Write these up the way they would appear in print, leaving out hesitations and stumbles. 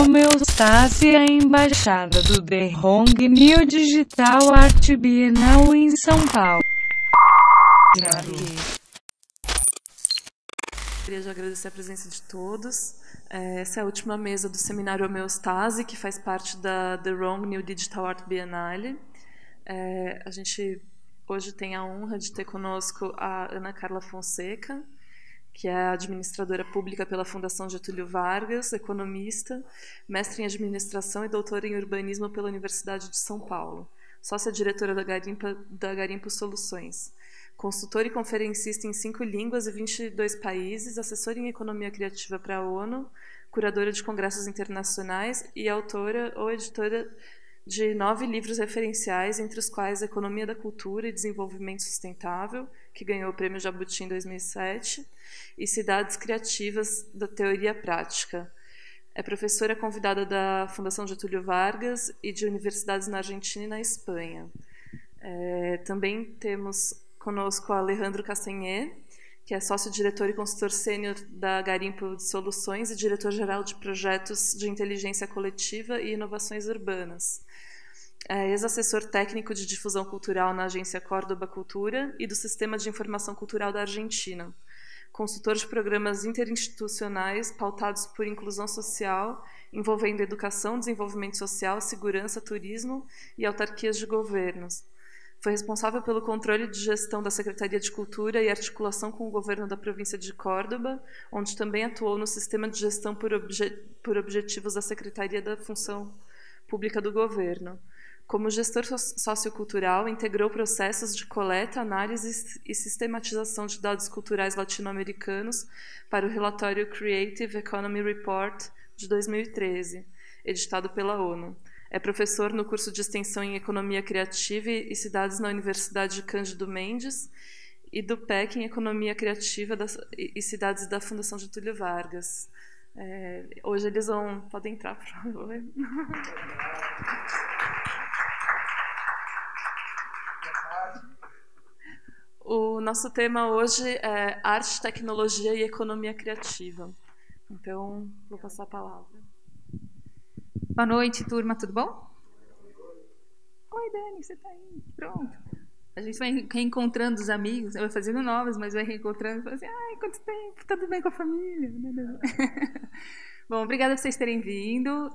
como eu estava a embaixada do The Wrong New Digital Art Bienal em São Paulo. Queria agradecer a presença de todos. Essa é a última mesa do seminário Homeostase, que faz parte da The Wrong New Digital Art Bienal. A gente hoje tem a honra de ter conosco a Ana Carla Fonseca, que é administradora pública pela Fundação Getúlio Vargas, economista, mestre em administração e doutora em urbanismo pela Universidade de São Paulo, sócia-diretora da Garimpo Soluções, consultora e conferencista em 5 línguas e 22 países, assessora em economia criativa para a ONU, curadora de congressos internacionais e autora ou editora de 9 livros referenciais, entre os quais Economia da Cultura e Desenvolvimento Sustentável, que ganhou o prêmio Jabuti em 2007, e Cidades Criativas da Teoria Prática. É professora convidada da Fundação Getúlio Vargas e de universidades na Argentina e na Espanha. Também temos conosco Alejandro Castañé, que é sócio-diretor e consultor sênior da Garimpo de Soluções e diretor-geral de projetos de inteligência coletiva e inovações urbanas. É ex-assessor técnico de difusão cultural na agência Córdoba Cultura e do Sistema de Informação Cultural da Argentina. Consultor de programas interinstitucionais pautados por inclusão social, envolvendo educação, desenvolvimento social, segurança, turismo e autarquias de governos. Foi responsável pelo controle de gestão da Secretaria de Cultura e articulação com o governo da província de Córdoba, onde também atuou no sistema de gestão por objetivos da Secretaria da Função Pública do Governo. Como gestor sociocultural, integrou processos de coleta, análise e sistematização de dados culturais latino-americanos para o relatório Creative Economy Report de 2013, editado pela ONU. É professor no curso de extensão em Economia Criativa e Cidades na Universidade Cândido Mendes e do PEC em Economia Criativa e Cidades da Fundação Getúlio Vargas. Hoje eles vão... Podem entrar, por favor. O nosso tema hoje é Arte, Tecnologia e Economia Criativa. Então, vou passar a palavra. Boa noite, turma, tudo bom? Oi, Dani, você tá aí? Pronto. A gente vai reencontrando os amigos, vai fazendo novos, mas vai reencontrando e fala assim, ai, quanto tempo, tudo bem com a família? Bom, obrigada por vocês terem vindo.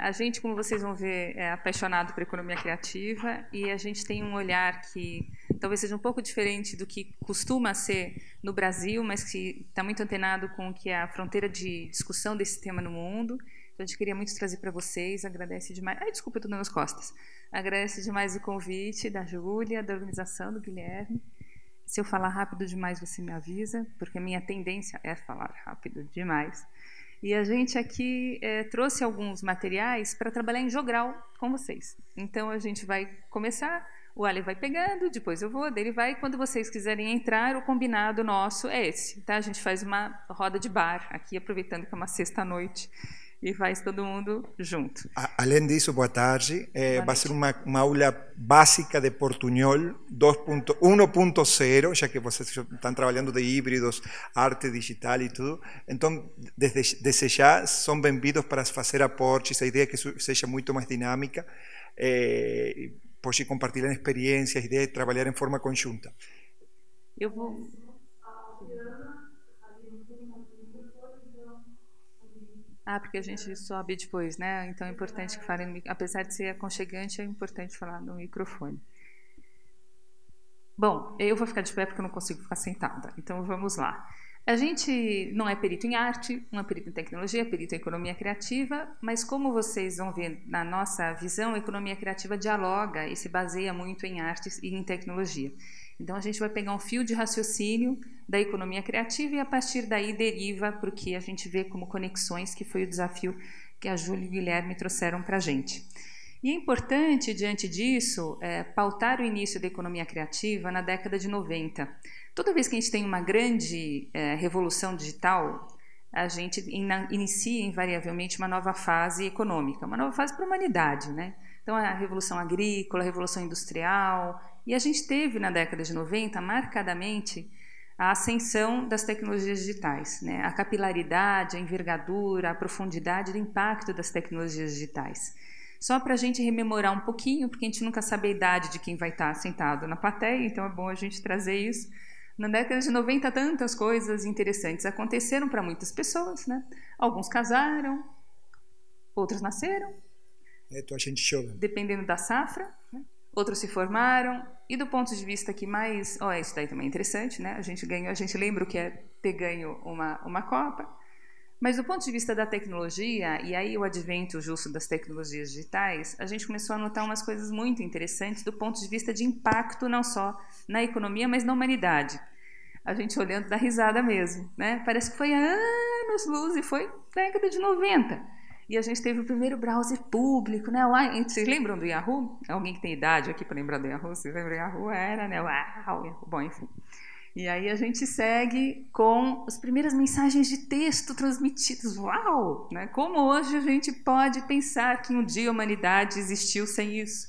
A gente, como vocês vão ver, é apaixonado por economia criativa e a gente tem um olhar que talvez seja um pouco diferente do que costuma ser no Brasil, mas que está muito antenado com o que é a fronteira de discussão desse tema no mundo. Então, a gente queria muito trazer para vocês, agradece demais... Ai, desculpa, eu estou dando as costas. Agradece demais o convite da Júlia, da organização, do Guilherme. Se eu falar rápido demais, você me avisa, porque a minha tendência é falar rápido demais. E a gente aqui trouxe alguns materiais para trabalhar em jogral com vocês. Então, a gente vai começar, o Ale vai pegando, depois eu vou, dele vai. Quando vocês quiserem entrar, o combinado nosso é esse. Tá? A gente faz uma roda de bar aqui, aproveitando que é uma sexta-noite, e faz todo mundo junto. Além disso, boa tarde. Vai ser uma aula básica de Portunhol 1.0, já que vocês estão trabalhando de híbridos, arte digital e tudo. Então, desde já, são bem-vindos para fazer aportes. A ideia é que seja muito mais dinâmica. Pode compartilhar experiências, a ideia é trabalhar em forma conjunta. Eu vou... Ah, porque a gente sobe depois, né? Então é importante que falem no microfone. Apesar de ser aconchegante, é importante falar no microfone. Bom, eu vou ficar de pé porque eu não consigo ficar sentada. Então vamos lá. A gente não é perito em arte, não é perito em tecnologia, é perito em economia criativa, mas como vocês vão ver na nossa visão, a economia criativa dialoga e se baseia muito em artes e em tecnologia. Então a gente vai pegar um fio de raciocínio da economia criativa e a partir daí deriva para o que a gente vê como conexões, que foi o desafio que a Júlia e o Guilherme trouxeram para a gente. E é importante, diante disso, pautar o início da economia criativa na década de 90. Toda vez que a gente tem uma grande revolução digital, a gente inicia invariavelmente uma nova fase econômica, uma nova fase para a humanidade, né? Então a revolução agrícola, a revolução industrial, e a gente teve na década de 90, marcadamente, a ascensão das tecnologias digitais, né? A capilaridade, a envergadura, a profundidade do impacto das tecnologias digitais. Só para a gente rememorar um pouquinho, porque a gente nunca sabe a idade de quem vai estar sentado na plateia, então é bom a gente trazer isso. Na década de 90, tantas coisas interessantes aconteceram para muitas pessoas, né? Alguns casaram, outros nasceram, dependendo da safra, né? Outros se formaram, e do ponto de vista que mais... Oh, isso daí também é interessante, né? A gente ganhou, a gente lembra o que é ter ganho uma Copa, mas do ponto de vista da tecnologia, e aí o advento justo das tecnologias digitais, a gente começou a notar umas coisas muito interessantes do ponto de vista de impacto não só na economia, mas na humanidade. A gente olhando dá risada mesmo, né? Parece que foi há anos-luz e foi década de 90. E a gente teve o primeiro browser público, né? Vocês lembram do Yahoo? Alguém que tem idade aqui para lembrar do Yahoo? Vocês lembram do Yahoo? Era, né? Uau, Yahoo. Bom, enfim. E aí a gente segue com as primeiras mensagens de texto transmitidas. Uau! Né? Como hoje a gente pode pensar que um dia a humanidade existiu sem isso?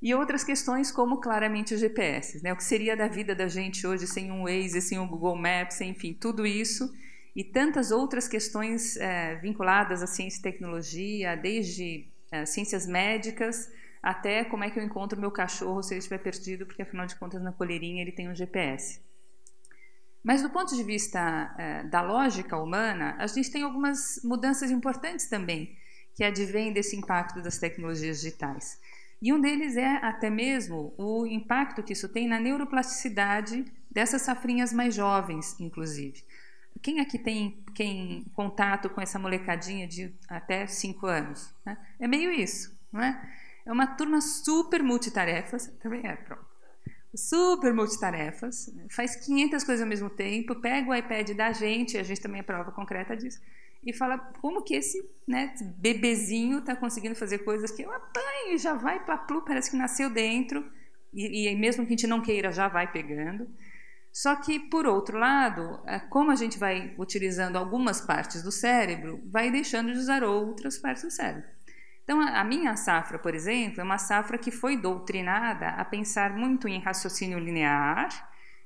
E outras questões como claramente o GPS, né? O que seria da vida da gente hoje sem um Waze, sem um Google Maps, enfim, tudo isso... E tantas outras questões vinculadas à ciência e tecnologia, desde ciências médicas até como é que eu encontro meu cachorro se ele estiver perdido, porque afinal de contas na coleirinha ele tem um GPS. Mas do ponto de vista da lógica humana, a gente tem algumas mudanças importantes também que advêm desse impacto das tecnologias digitais. E um deles é até mesmo o impacto que isso tem na neuroplasticidade dessas safrinhas mais jovens, inclusive. Quem aqui tem contato com essa molecadinha de até 5 anos? Né? É meio isso, não é? É uma turma super multitarefas, também é, pronto. Super multitarefas, né? Faz 500 coisas ao mesmo tempo, pega o iPad da gente, a gente também é prova concreta disso, e fala como que esse, né, bebezinho está conseguindo fazer coisas que eu apanho, já vai para plu, parece que nasceu dentro, e mesmo que a gente não queira, já vai pegando. Só que, por outro lado, como a gente vai utilizando algumas partes do cérebro, vai deixando de usar outras partes do cérebro. Então, a minha safra, por exemplo, é uma safra que foi doutrinada a pensar muito em raciocínio linear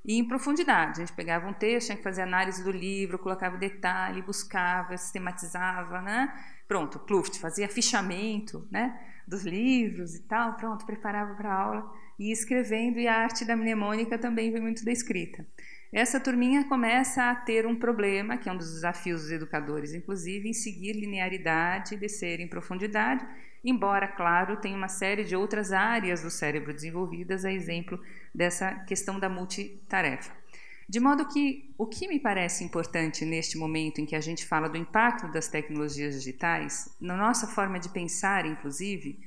e em profundidade. A gente pegava um texto, tinha que fazer análise do livro, colocava detalhe, buscava, sistematizava, né? Pronto, pluft, fazia fichamento, né, dos livros e tal, pronto, preparava para a aula. E escrevendo, e a arte da mnemônica também vem muito da escrita. Essa turminha começa a ter um problema, que é um dos desafios dos educadores, inclusive, em seguir linearidade, descer em profundidade, embora, claro, tenha uma série de outras áreas do cérebro desenvolvidas, a exemplo dessa questão da multitarefa. De modo que, o que me parece importante neste momento em que a gente fala do impacto das tecnologias digitais, na nossa forma de pensar, inclusive,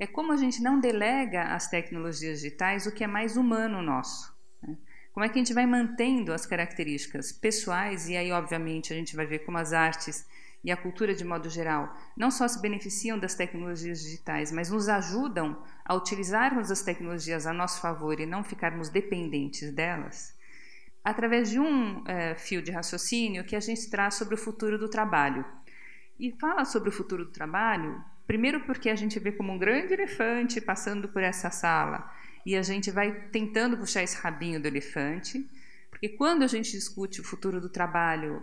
é como a gente não delega às tecnologias digitais o que é mais humano nosso, né? Como é que a gente vai mantendo as características pessoais, e aí, obviamente, a gente vai ver como as artes e a cultura, de modo geral, não só se beneficiam das tecnologias digitais, mas nos ajudam a utilizarmos as tecnologias a nosso favor e não ficarmos dependentes delas, através de um fio de raciocínio que a gente traz sobre o futuro do trabalho. E fala sobre o futuro do trabalho... Primeiro porque a gente vê como um grande elefante passando por essa sala e a gente vai tentando puxar esse rabinho do elefante, porque quando a gente discute o futuro do trabalho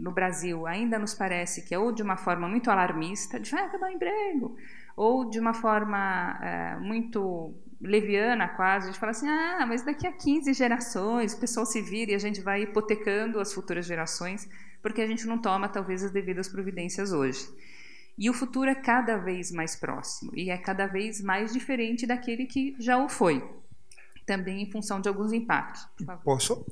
no Brasil, ainda nos parece que é ou de uma forma muito alarmista, de vai acabar o emprego, ou de uma forma muito leviana quase, a gente fala assim, ah, mas daqui a 15 gerações o pessoal se vira, e a gente vai hipotecando as futuras gerações, porque a gente não toma talvez as devidas providências hoje. E o futuro é cada vez mais próximo e é cada vez mais diferente daquele que já o foi, também em função de alguns impactos. Posso?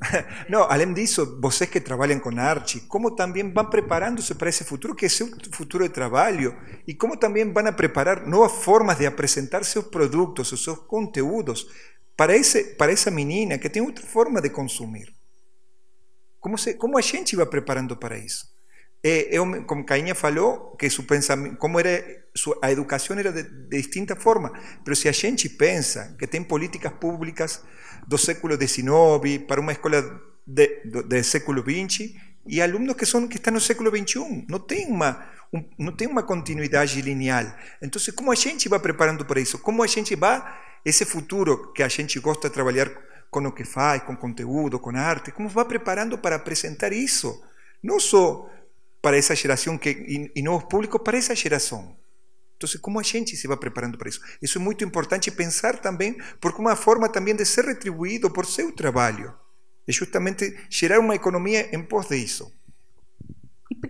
Não, além disso, vocês que trabalham com arte, como também vão preparando-se para esse futuro, que é seu futuro de trabalho, e como também vão preparar novas formas de apresentar seus produtos, os seus conteúdos, para essa menina que tem outra forma de consumir. Como a gente vai preparando para isso? Eu, como Cainha falou, que seu pensamento, como era a educação era de distinta forma, mas se a gente pensa que tem políticas públicas do século XIX para uma escola do século XX e alunos que estão no século XXI, não tem uma continuidade linear. Então, como a gente vai preparando para isso? Como a gente vai esse futuro que a gente gosta de trabalhar com o que faz, com conteúdo, com arte, como vai preparando para apresentar isso, não só para essa geração e novos públicos, para essa geração. Então, como a gente se vai preparando para isso? Isso é muito importante pensar também, porque uma forma também de ser retribuído por seu trabalho é justamente gerar uma economia em pós disso.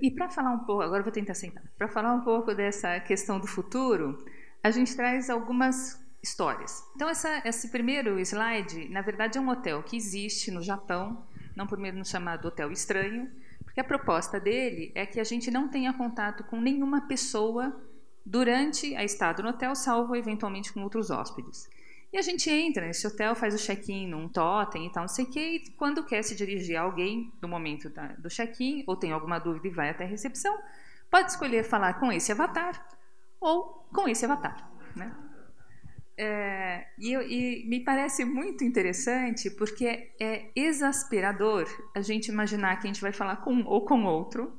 E para falar um pouco, agora eu vou tentar sentar, para falar um pouco dessa questão do futuro, a gente traz algumas histórias. Então, esse primeiro slide, na verdade, é um hotel que existe no Japão, não por medo chamado Hotel Estranho, porque a proposta dele é que a gente não tenha contato com nenhuma pessoa durante a estada no hotel, salvo eventualmente com outros hóspedes. E a gente entra nesse hotel, faz o check-in num totem e tal, não sei o quê, e quando quer se dirigir a alguém no momento do check-in, ou tem alguma dúvida e vai até a recepção, pode escolher falar com esse avatar ou com esse avatar, né? E me parece muito interessante, porque é exasperador a gente imaginar que a gente vai falar com um ou com outro,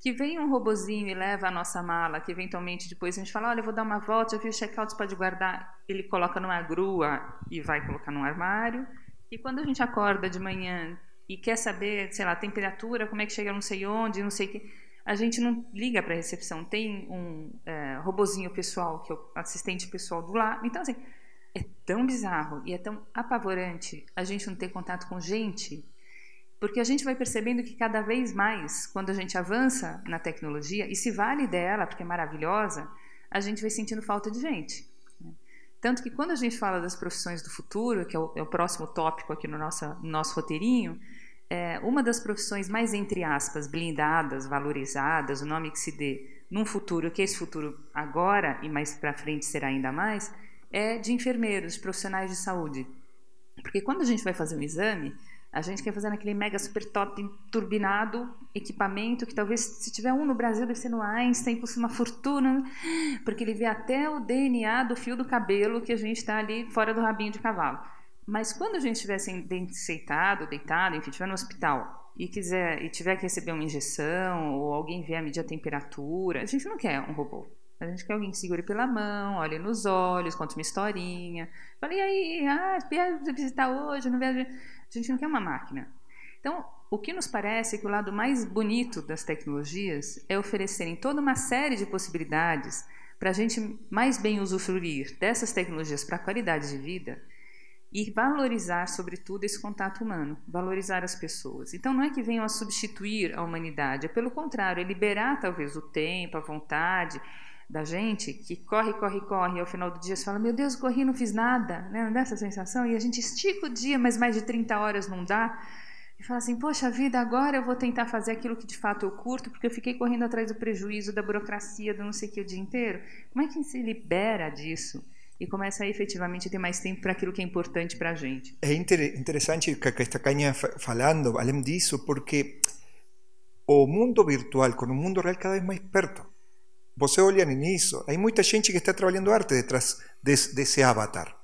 que vem um robozinho e leva a nossa mala, que eventualmente depois a gente fala, olha, eu vou dar uma volta, já vi o check-out, você pode guardar. Ele coloca numa grua e vai colocar num armário. E quando a gente acorda de manhã e quer saber, sei lá, a temperatura, como é que chega não sei onde, não sei o que, a gente não liga para a recepção. Tem um robozinho pessoal, que é o assistente pessoal do lado. Então, assim, é tão bizarro e é tão apavorante a gente não ter contato com gente, porque a gente vai percebendo que cada vez mais, quando a gente avança na tecnologia e se vale dela, porque é maravilhosa, a gente vai sentindo falta de gente. Tanto que quando a gente fala das profissões do futuro, que é o próximo tópico aqui no nosso roteirinho, uma das profissões mais, entre aspas, blindadas, valorizadas, o nome que se dê num futuro, que esse futuro agora e mais para frente será ainda mais, é de enfermeiros, profissionais de saúde. Porque quando a gente vai fazer um exame, a gente quer fazer naquele mega super top, turbinado, equipamento, que talvez se tiver um no Brasil deve ser no Einstein, custa uma fortuna, porque ele vê até o DNA do fio do cabelo que a gente está ali fora do rabinho de cavalo. Mas quando a gente estiver deitado, enfim, estiver no hospital e tiver que receber uma injeção ou alguém vier medir a temperatura, a gente não quer um robô. A gente quer alguém que segure pela mão, olhe nos olhos, conte uma historinha. Falei, aí, viaja visitar hoje, não viaja. A gente não quer uma máquina. Então, o que nos parece é que o lado mais bonito das tecnologias é oferecerem toda uma série de possibilidades para a gente mais bem usufruir dessas tecnologias para a qualidade de vida e valorizar, sobretudo, esse contato humano, valorizar as pessoas. Então, não é que venham a substituir a humanidade, é pelo contrário, é liberar talvez o tempo, a vontade da gente que corre, e ao final do dia você fala, meu Deus, corri, não fiz nada, né? Não dá essa sensação? E a gente estica o dia, mas mais de 30 horas não dá, e fala assim, poxa vida, agora eu vou tentar fazer aquilo que de fato eu curto, porque eu fiquei correndo atrás do prejuízo, da burocracia, do não sei o que o dia inteiro. Como é que se libera disso e começa a efetivamente ter mais tempo para aquilo que é importante para a gente? É interessante o que está Caña falando, além disso, porque o mundo virtual com o mundo real cada vez mais perto. Você olha nisso, há muita gente que está trabalhando arte detrás desse avatar.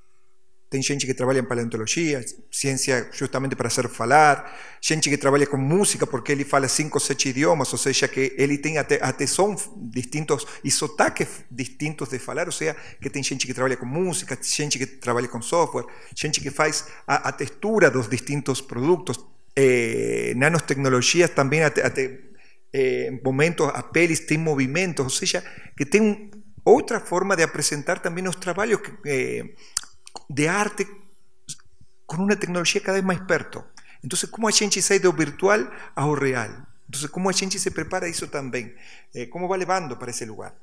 Tem gente que trabalha em paleontologia, ciência justamente para ser falar, gente que trabalha com música porque ele fala 5 ou 7 idiomas, ou seja, que ele tem até sons distintos e sotaques distintos de falar, ou seja, que tem gente que trabalha com música, gente que trabalha com software, gente que faz a textura dos distintos produtos, nanotecnologias também até momentos, a peles, tem movimentos, ou seja, que tem outra forma de apresentar também os trabalhos de arte com uma tecnologia cada vez mais perto. Então, como a gente sai do virtual ao real? Então, como a gente se prepara isso também? Como vai levando para esse lugar?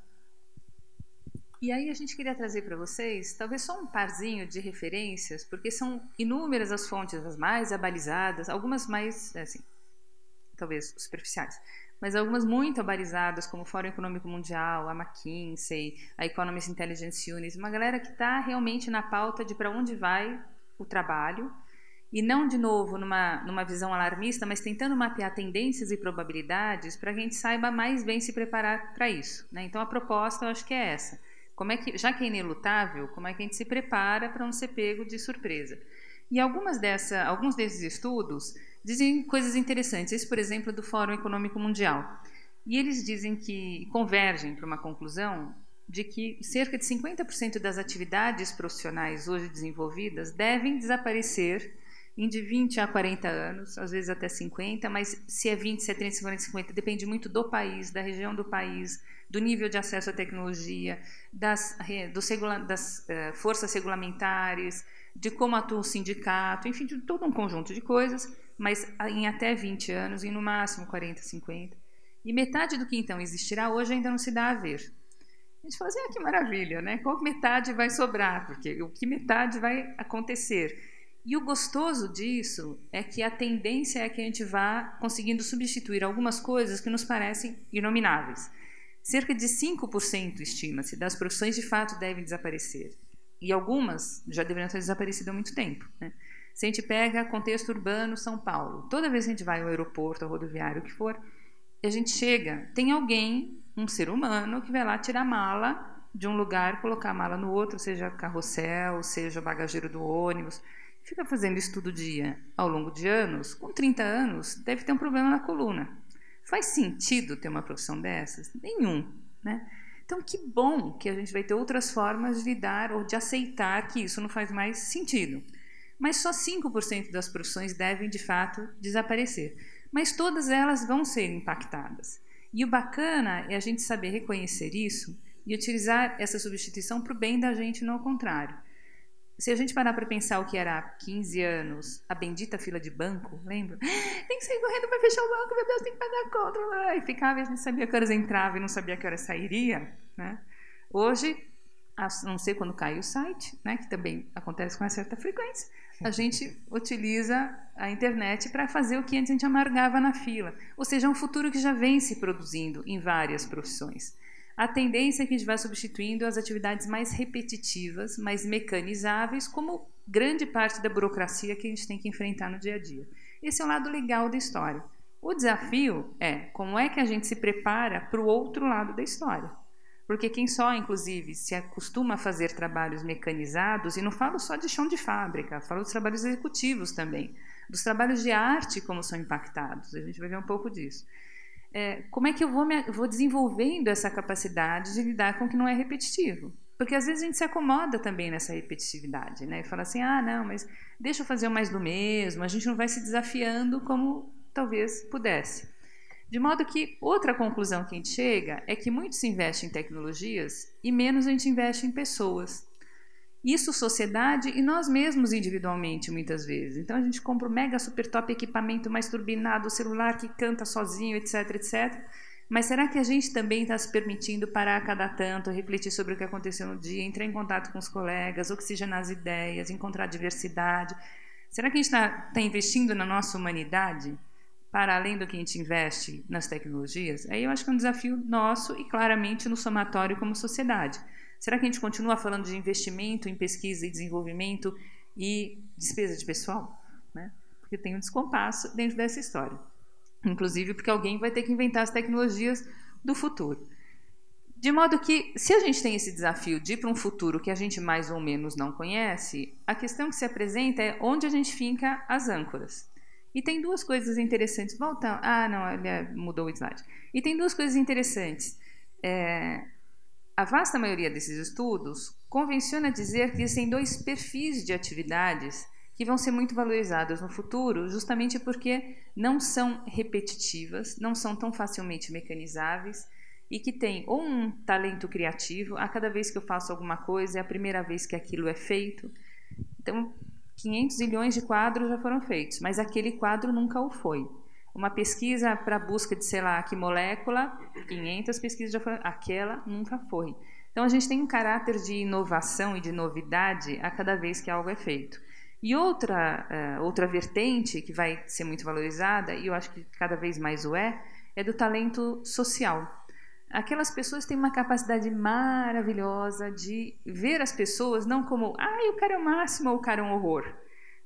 E aí a gente queria trazer para vocês, talvez só um parzinho de referências, porque são inúmeras as fontes, as mais abalizadas, algumas mais, assim, talvez superficiais, mas algumas muito abalizadas, como o Fórum Econômico Mundial, a McKinsey, a Economist Intelligence Unit, uma galera que está realmente na pauta de para onde vai o trabalho, e não, de novo, numa visão alarmista, mas tentando mapear tendências e probabilidades para que a gente saiba mais bem se preparar para isso, né? Então, a proposta, eu acho que é essa. Como é que, já que é inelutável, como é que a gente se prepara para não ser pego de surpresa? E alguns desses estudos dizem coisas interessantes. Esse, por exemplo, é do Fórum Econômico Mundial. E eles dizem que convergem para uma conclusão de que cerca de 50% das atividades profissionais hoje desenvolvidas devem desaparecer em de 20 a 40 anos, às vezes até 50, mas se é 20, se é 30, se é 40, 50, depende muito do país, da região do país, do nível de acesso à tecnologia, das forças regulamentares, de como atua o sindicato, enfim, de todo um conjunto de coisas, mas em até 20 anos, e no máximo 40, 50. E metade do que então existirá hoje ainda não se dá a ver. A gente fala assim, ah, que maravilha, né? Qual metade vai sobrar? Porque o que metade vai acontecer? E o gostoso disso é que a tendência é que a gente vá conseguindo substituir algumas coisas que nos parecem inomináveis. Cerca de 5%, estima-se, das profissões de fato devem desaparecer. E algumas já deveriam ter desaparecido há muito tempo, né? Se a gente pega contexto urbano, São Paulo, toda vez que a gente vai ao aeroporto, ao rodoviário, o que for, a gente chega, tem alguém, um ser humano, que vai lá tirar mala de um lugar, colocar a mala no outro, seja carrossel, seja bagageiro do ônibus. Fica fazendo isso todo dia, ao longo de anos. Com 30 anos, deve ter um problema na coluna. Faz sentido ter uma profissão dessas? Nenhum, né? Então, que bom que a gente vai ter outras formas de lidar ou de aceitar que isso não faz mais sentido. Mas só 5% das profissões devem, de fato, desaparecer. Mas todas elas vão ser impactadas. E o bacana é a gente saber reconhecer isso e utilizar essa substituição para o bem da gente, não ao contrário. Se a gente parar para pensar o que era há 15 anos, a bendita fila de banco, lembra? Tem que sair correndo para fechar o banco, meu Deus, tem que pagar a conta. E ficava, a gente sabia que horas entrava e não sabia que horas sairia, né? Hoje, não sei quando cai o site, né, que também acontece com uma certa frequência, a gente utiliza a internet para fazer o que antes a gente amargava na fila. Ou seja, é um futuro que já vem se produzindo em várias profissões. A tendência é que a gente vai substituindo as atividades mais repetitivas, mais mecanizáveis, como grande parte da burocracia que a gente tem que enfrentar no dia a dia. Esse é o lado legal da história. O desafio é como é que a gente se prepara para o outro lado da história. Porque quem só, inclusive, se acostuma a fazer trabalhos mecanizados, e não falo só de chão de fábrica, falo dos trabalhos executivos também, dos trabalhos de arte, como são impactados, a gente vai ver um pouco disso. Como é que eu vou desenvolvendo essa capacidade de lidar com o que não é repetitivo? Porque às vezes a gente se acomoda também nessa repetitividade, né? E fala assim, ah, não, mas deixa eu fazer mais do mesmo, a gente não vai se desafiando como talvez pudesse. De modo que outra conclusão que a gente chega é que muito se investe em tecnologias e menos a gente investe em pessoas. Isso, sociedade e nós mesmos individualmente, muitas vezes. Então a gente compra o mega, super top equipamento mais turbinado, o celular que canta sozinho, etc, etc. Mas será que a gente também está se permitindo parar a cada tanto, refletir sobre o que aconteceu no dia, entrar em contato com os colegas, oxigenar as ideias, encontrar diversidade? Será que a gente está investindo na nossa humanidade? Para além do que a gente investe nas tecnologias, aí eu acho que é um desafio nosso e claramente no somatório como sociedade. Será que a gente continua falando de investimento em pesquisa e desenvolvimento e despesa de pessoal? Né? Porque tem um descompasso dentro dessa história. Inclusive porque alguém vai ter que inventar as tecnologias do futuro. De modo que, se a gente tem esse desafio de ir para um futuro que a gente mais ou menos não conhece, a questão que se apresenta é onde a gente finca as âncoras. E tem duas coisas interessantes. Volta. Ah, não, ele mudou o slide. E tem duas coisas interessantes. A vasta maioria desses estudos convenciona dizer que existem dois perfis de atividades que vão ser muito valorizadas no futuro, justamente porque não são repetitivas, não são tão facilmente mecanizáveis e que têm ou um talento criativo, a cada vez que eu faço alguma coisa é a primeira vez que aquilo é feito. Então, 500 milhões de quadros já foram feitos, mas aquele quadro nunca o foi. Uma pesquisa para busca de, sei lá, que molécula, 500 pesquisas já foram, aquela nunca foi. Então, a gente tem um caráter de inovação e de novidade a cada vez que algo é feito. E outra vertente que vai ser muito valorizada, e eu acho que cada vez mais o é do talento social. Aquelas pessoas têm uma capacidade maravilhosa de ver as pessoas não como ah, o cara é o máximo ou o cara é um horror,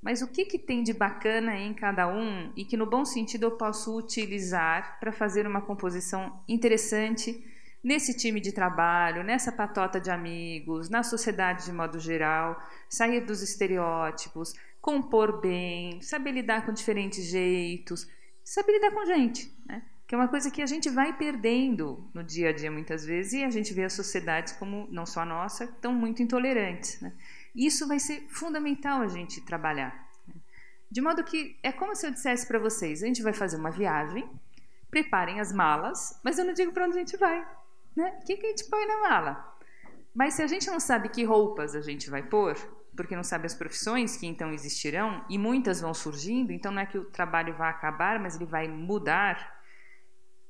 mas o que tem de bacana em cada um e que no bom sentido eu posso utilizar para fazer uma composição interessante nesse time de trabalho, nessa patota de amigos, na sociedade de modo geral, sair dos estereótipos, compor bem, saber lidar com diferentes jeitos, saber lidar com gente, né? Que é uma coisa que a gente vai perdendo no dia a dia muitas vezes e a gente vê as sociedades como, não só a nossa, tão muito intolerantes, né? Isso vai ser fundamental a gente trabalhar. De modo que é como se eu dissesse para vocês, a gente vai fazer uma viagem, preparem as malas, mas eu não digo para onde a gente vai, né? O que que a gente põe na mala? Mas se a gente não sabe que roupas a gente vai pôr, porque não sabe as profissões que então existirão, e muitas vão surgindo, então não é que o trabalho vai acabar, mas ele vai mudar.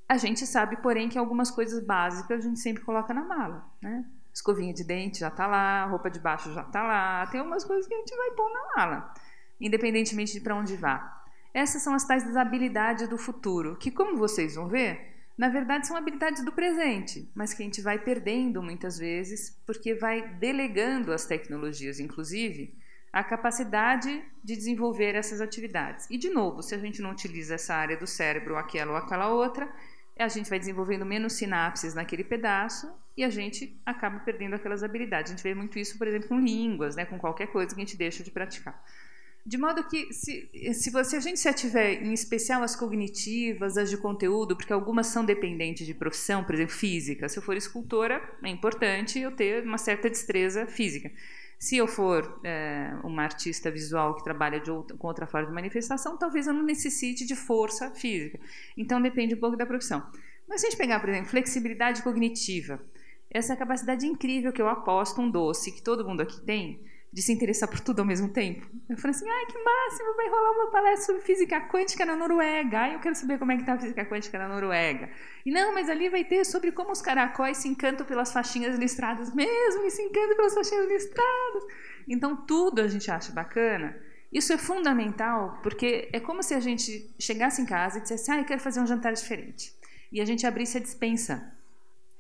A gente sabe, porém, que algumas coisas básicas a gente sempre coloca na mala, né? Escovinha de dente já está lá, roupa de baixo já está lá, tem umas coisas que a gente vai pôr na mala, independentemente de para onde vá. Essas são as tais das habilidades do futuro, que, como vocês vão ver, na verdade são habilidades do presente, mas que a gente vai perdendo muitas vezes, porque vai delegando às tecnologias, inclusive, a capacidade de desenvolver essas atividades. E, de novo, se a gente não utiliza essa área do cérebro, aquela ou aquela outra, a gente vai desenvolvendo menos sinapses naquele pedaço e a gente acaba perdendo aquelas habilidades. A gente vê muito isso, por exemplo, com línguas, né? Com qualquer coisa que a gente deixa de praticar. De modo que, se a gente se ativer, em especial, as cognitivas, as de conteúdo, porque algumas são dependentes de profissão, por exemplo, física. Se eu for escultora, é importante eu ter uma certa destreza física. Se eu for uma artista visual que trabalha com outra forma de manifestação, talvez eu não necessite de força física. Então, depende um pouco da profissão. Mas se a gente pegar, por exemplo, flexibilidade cognitiva, essa capacidade incrível que eu aposto um doce, que todo mundo aqui tem, de se interessar por tudo ao mesmo tempo. Eu falo assim, ai, que máximo, vai rolar uma palestra sobre física quântica na Noruega. Ai, eu quero saber como é que está a física quântica na Noruega. E não, mas ali vai ter sobre como os caracóis se encantam pelas faixinhas listradas mesmo, e se encantam pelas faixinhas listradas. Então, tudo a gente acha bacana. Isso é fundamental, porque é como se a gente chegasse em casa e dissesse, ai, eu quero fazer um jantar diferente. E a gente abrisse a despensa.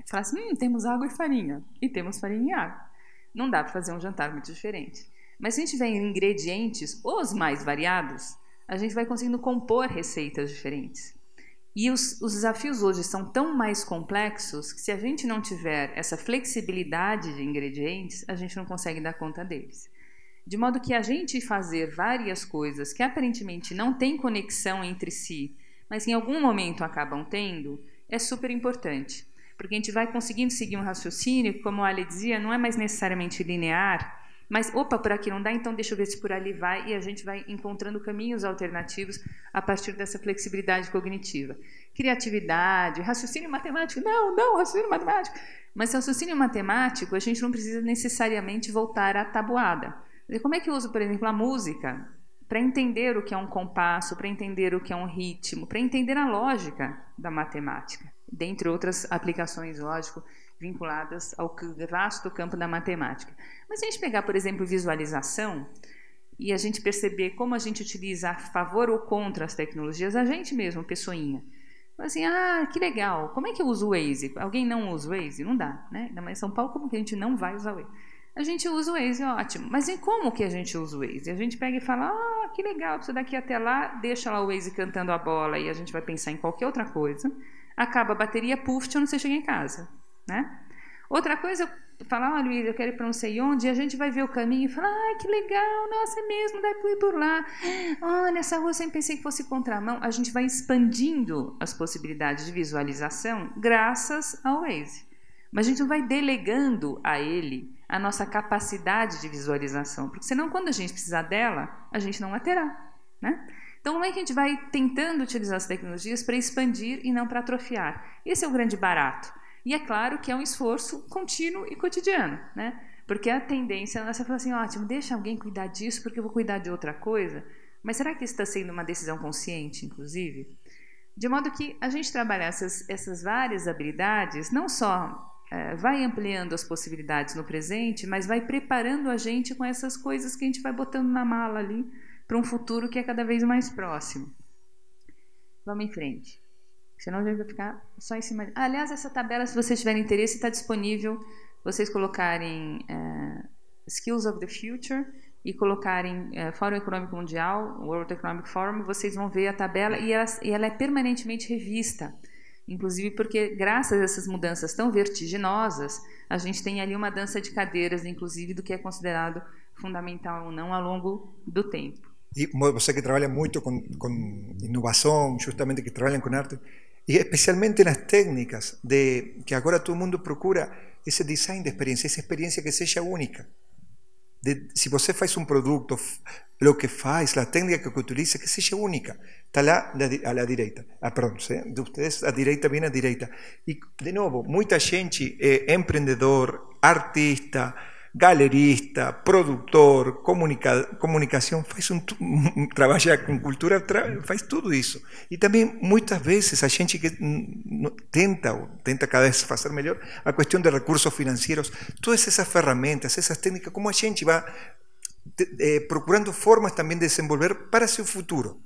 Falasse, temos água e farinha. E temos farinha e água. Não dá para fazer um jantar muito diferente. Mas se a gente tiver ingredientes, os mais variados, a gente vai conseguindo compor receitas diferentes. E os desafios hoje são tão mais complexos que, se a gente não tiver essa flexibilidade de ingredientes, a gente não consegue dar conta deles. De modo que a gente fazer várias coisas que aparentemente não têm conexão entre si, mas que em algum momento acabam tendo, é super importante. Porque a gente vai conseguindo seguir um raciocínio que, como a Ale dizia, não é mais necessariamente linear, mas, opa, por aqui não dá, então deixa eu ver se por ali vai, e a gente vai encontrando caminhos alternativos a partir dessa flexibilidade cognitiva. Criatividade, raciocínio matemático, não, raciocínio matemático. Mas raciocínio matemático, a gente não precisa necessariamente voltar à tabuada. Como é que eu uso, por exemplo, a música para entender o que é um compasso, para entender o que é um ritmo, para entender a lógica da matemática? Dentre outras aplicações, lógico, vinculadas ao vasto campo da matemática. Mas se a gente pegar, por exemplo, visualização, e a gente perceber como a gente utiliza a favor ou contra as tecnologias, a gente mesmo, pessoinha. Assim, que legal, como é que eu uso o Waze? Alguém não usa o Waze? Não dá, né? Ainda mais em São Paulo, como que a gente não vai usar o Waze? A gente usa o Waze, ótimo. Mas em como que a gente usa o Waze? A gente pega e fala, que legal, isso daqui até lá, deixa lá o Waze cantando a bola, e a gente vai pensar em qualquer outra coisa. Acaba a bateria, puf, eu não sei chegar em casa, né? Outra coisa, eu falar, olha, Luiz, eu quero ir para não sei onde, e a gente vai ver o caminho e falar, que legal, nossa, é mesmo, dá para ir por lá. Olha, essa rua eu sempre pensei que fosse contramão. A gente vai expandindo as possibilidades de visualização graças ao Waze. Mas a gente não vai delegando a ele a nossa capacidade de visualização, porque senão, quando a gente precisar dela, a gente não a terá, né? Então, como é que a gente vai tentando utilizar as tecnologias para expandir e não para atrofiar? Esse é o grande barato. E é claro que é um esforço contínuo e cotidiano, né? Porque a tendência nossa é falar assim, ótimo, deixa alguém cuidar disso porque eu vou cuidar de outra coisa. Mas será que isso está sendo uma decisão consciente, inclusive? De modo que a gente trabalhar essas várias habilidades, não só vai ampliando as possibilidades no presente, mas vai preparando a gente com essas coisas que a gente vai botando na mala ali, para um futuro que é cada vez mais próximo. Vamos em frente. Senão a gente vai ficar só em cima. Aliás, essa tabela, se vocês tiverem interesse, está disponível. Vocês colocarem Skills of the Future e colocarem Fórum Econômico Mundial, World Economic Forum, vocês vão ver a tabela e ela é permanentemente revista. Inclusive porque, graças a essas mudanças tão vertiginosas, a gente tem ali uma dança de cadeiras, inclusive, do que é considerado fundamental ou não ao longo do tempo. Y você que trabaja mucho con innovación, justamente que trabajan con arte, y especialmente en las técnicas de que ahora todo el mundo procura ese design de experiencia, esa experiencia que sea única. se você faz um produto, o que faz, a técnica que utiliza, que seja única. Está lá à direita. Ah, perdão, de vocês, à direita, bem à direita. E, de novo, muita gente é empreendedor, artista, galerista, produtor, comunicação, faz trabalha com cultura, faz tudo isso. E também, muitas vezes, a gente que tenta cada vez fazer melhor, a questão de recursos financeiros, todas essas ferramentas, essas técnicas, como a gente vai procurando formas também de desenvolver para seu futuro.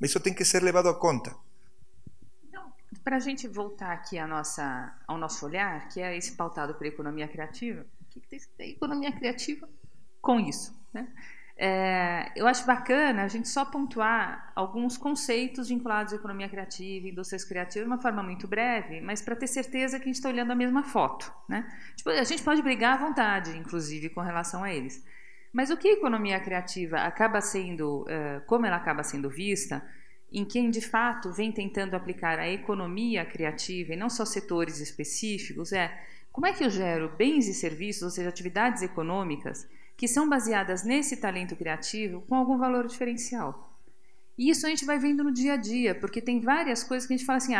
Isso tem que ser levado a conta. Para a gente voltar aqui ao nosso olhar, que é esse pautado pela economia criativa, o que tem a economia criativa com isso, né? Eu acho bacana a gente só pontuar alguns conceitos vinculados à economia criativa, indústrias criativas, de uma forma muito breve, mas para ter certeza que a gente está olhando a mesma foto, né? Tipo, a gente pode brigar à vontade, inclusive, com relação a eles. Mas o que a economia criativa acaba sendo, como ela acaba sendo vista, em quem de fato vem tentando aplicar a economia criativa e não só setores específicos, como é que eu gero bens e serviços, ou seja, atividades econômicas, que são baseadas nesse talento criativo com algum valor diferencial. E isso a gente vai vendo no dia a dia, porque tem várias coisas que a gente fala assim,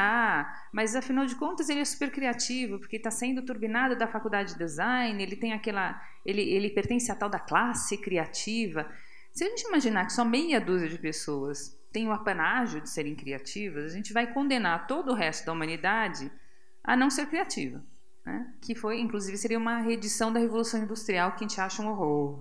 mas afinal de contas ele é super criativo, porque está sendo turbinado da faculdade de design, ele tem aquela, ele pertence à tal da classe criativa. Se a gente imaginar que só meia dúzia de pessoas tem o apanágio de serem criativas, a gente vai condenar todo o resto da humanidade a não ser criativa, né? Que foi, inclusive, seria uma reedição da Revolução Industrial, que a gente acha um horror.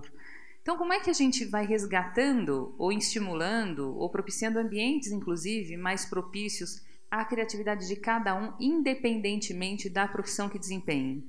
Então, como é que a gente vai resgatando, ou estimulando, ou propiciando ambientes, inclusive, mais propícios à criatividade de cada um, independentemente da profissão que desempenhe?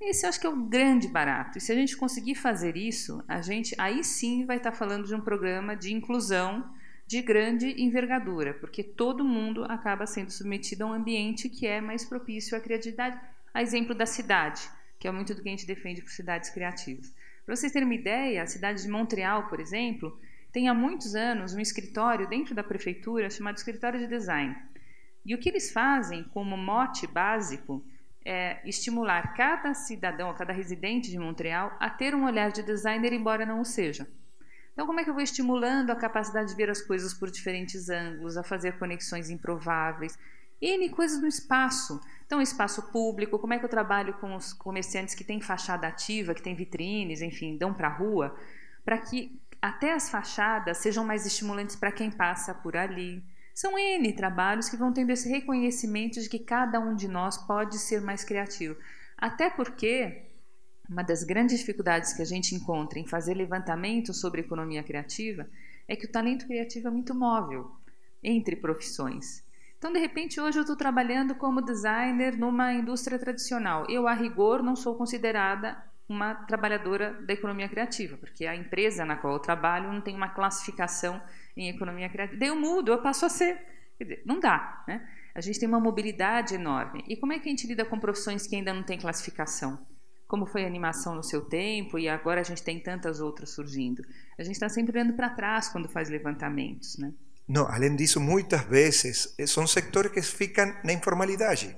Esse eu acho que é o grande barato. E se a gente conseguir fazer isso, a gente aí sim vai estar falando de um programa de inclusão de grande envergadura, porque todo mundo acaba sendo submetido a um ambiente que é mais propício à criatividade, a exemplo da cidade, que é muito do que a gente defende por cidades criativas. Para vocês terem uma ideia, a cidade de Montreal, por exemplo, tem há muitos anos um escritório dentro da prefeitura chamado Escritório de Design. E o que eles fazem como mote básico é estimular cada cidadão, cada residente de Montreal a ter um olhar de designer, embora não o seja. Então, como é que eu vou estimulando a capacidade de ver as coisas por diferentes ângulos, a fazer conexões improváveis, N coisas no espaço. Então, espaço público, como é que eu trabalho com os comerciantes que têm fachada ativa, que têm vitrines, enfim, dão para a rua, para que até as fachadas sejam mais estimulantes para quem passa por ali. São N trabalhos que vão tendo esse reconhecimento de que cada um de nós pode ser mais criativo. Até porque uma das grandes dificuldades que a gente encontra em fazer levantamento sobre economia criativa é que o talento criativo é muito móvel entre profissões. Então, de repente, hoje eu estou trabalhando como designer numa indústria tradicional. Eu, a rigor, não sou considerada uma trabalhadora da economia criativa, porque a empresa na qual eu trabalho não tem uma classificação em economia criativa. Daí eu mudo, eu passo a ser. Quer dizer, não dá, né? A gente tem uma mobilidade enorme. E como é que a gente lida com profissões que ainda não têm classificação? Como foi a animação no seu tempo, e agora a gente tem tantas outras surgindo. A gente está sempre olhando para trás quando faz levantamentos, né? Não, além disso, muitas vezes, são setores que ficam na informalidade.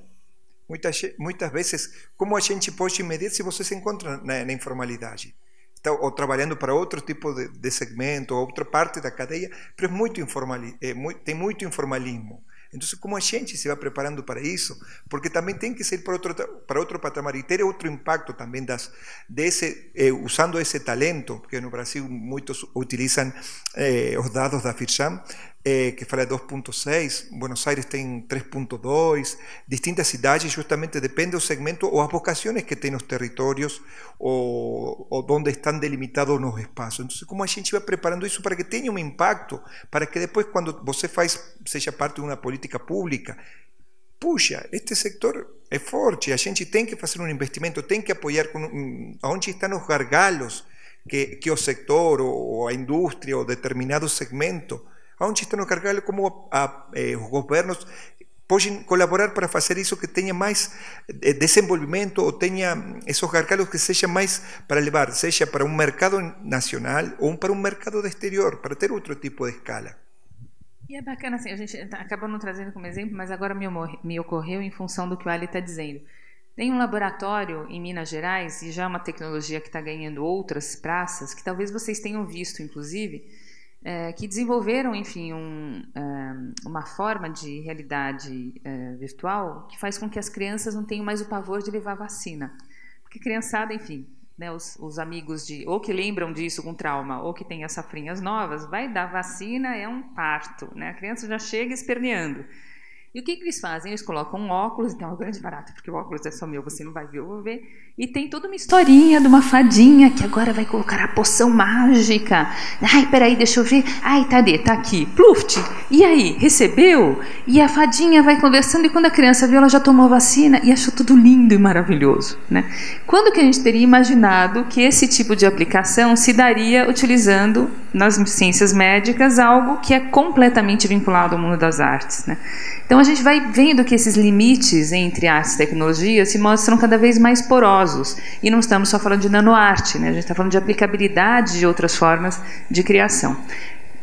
Muitas vezes, como a gente pode medir se você se encontra na informalidade? Então, ou trabalhando para outro tipo de segmento, ou outra parte da cadeia, mas tem muito informalismo. Então, como a gente se vai preparando para isso? Porque também tem que ser para outro patamar e ter outro impacto também usando esse talento, porque no Brasil muitos utilizam os dados da FIRJAN, que fala 2.6, Buenos Aires tem 3.2, distintas cidades, justamente depende do segmento ou as vocações que tem os territórios ou onde estão delimitados nos espaços. Então, como a gente vai preparando isso para que tenha um impacto, para que depois, quando você faz, seja parte de uma política pública, puxa, este setor é forte, a gente tem que fazer um investimento, tem que apoiar onde estão os gargalos que o setor ou a indústria ou determinado segmento, onde estão os gargalos, como os governos podem colaborar para fazer isso, que tenha mais desenvolvimento ou tenha esses gargalos que seja mais para levar, seja para um mercado nacional ou para um mercado do exterior, para ter outro tipo de escala. E é bacana, assim, a gente acabou não trazendo como exemplo, mas agora me ocorreu em função do que o Ali está dizendo. Tem um laboratório em Minas Gerais, e já é uma tecnologia que está ganhando outras praças, que talvez vocês tenham visto, inclusive, que desenvolveram, enfim, uma forma de realidade virtual que faz com que as crianças não tenham mais o pavor de levar vacina. Porque criançada, enfim, né, os amigos ou que lembram disso com trauma, ou que tem as safrinhas novas, vai dar vacina, é um parto, né? A criança já chega esperneando. E o que eles fazem? Eles colocam um óculos, então é um grande barato, porque o óculos é só meu, você não vai ver, eu vou ver. E tem toda uma historinha de uma fadinha que agora vai colocar a poção mágica. Ai, peraí, deixa eu ver. Ai, tadê, tá aqui. Pluft! E aí, recebeu? E a fadinha vai conversando, e quando a criança viu, ela já tomou vacina e achou tudo lindo e maravilhoso, né? Quando que a gente teria imaginado que esse tipo de aplicação se daria utilizando, nas ciências médicas, algo que é completamente vinculado ao mundo das artes, né? Então, a gente vai vendo que esses limites entre artes e tecnologia se mostram cada vez mais porosos. E não estamos só falando de nanoarte, né? A gente está falando de aplicabilidade de outras formas de criação.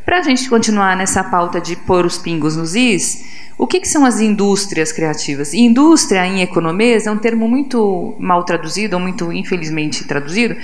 Para a gente continuar nessa pauta de pôr os pingos nos is, o que são as indústrias criativas? Indústria, em economês, é um termo muito mal traduzido, ou muito infelizmente traduzido,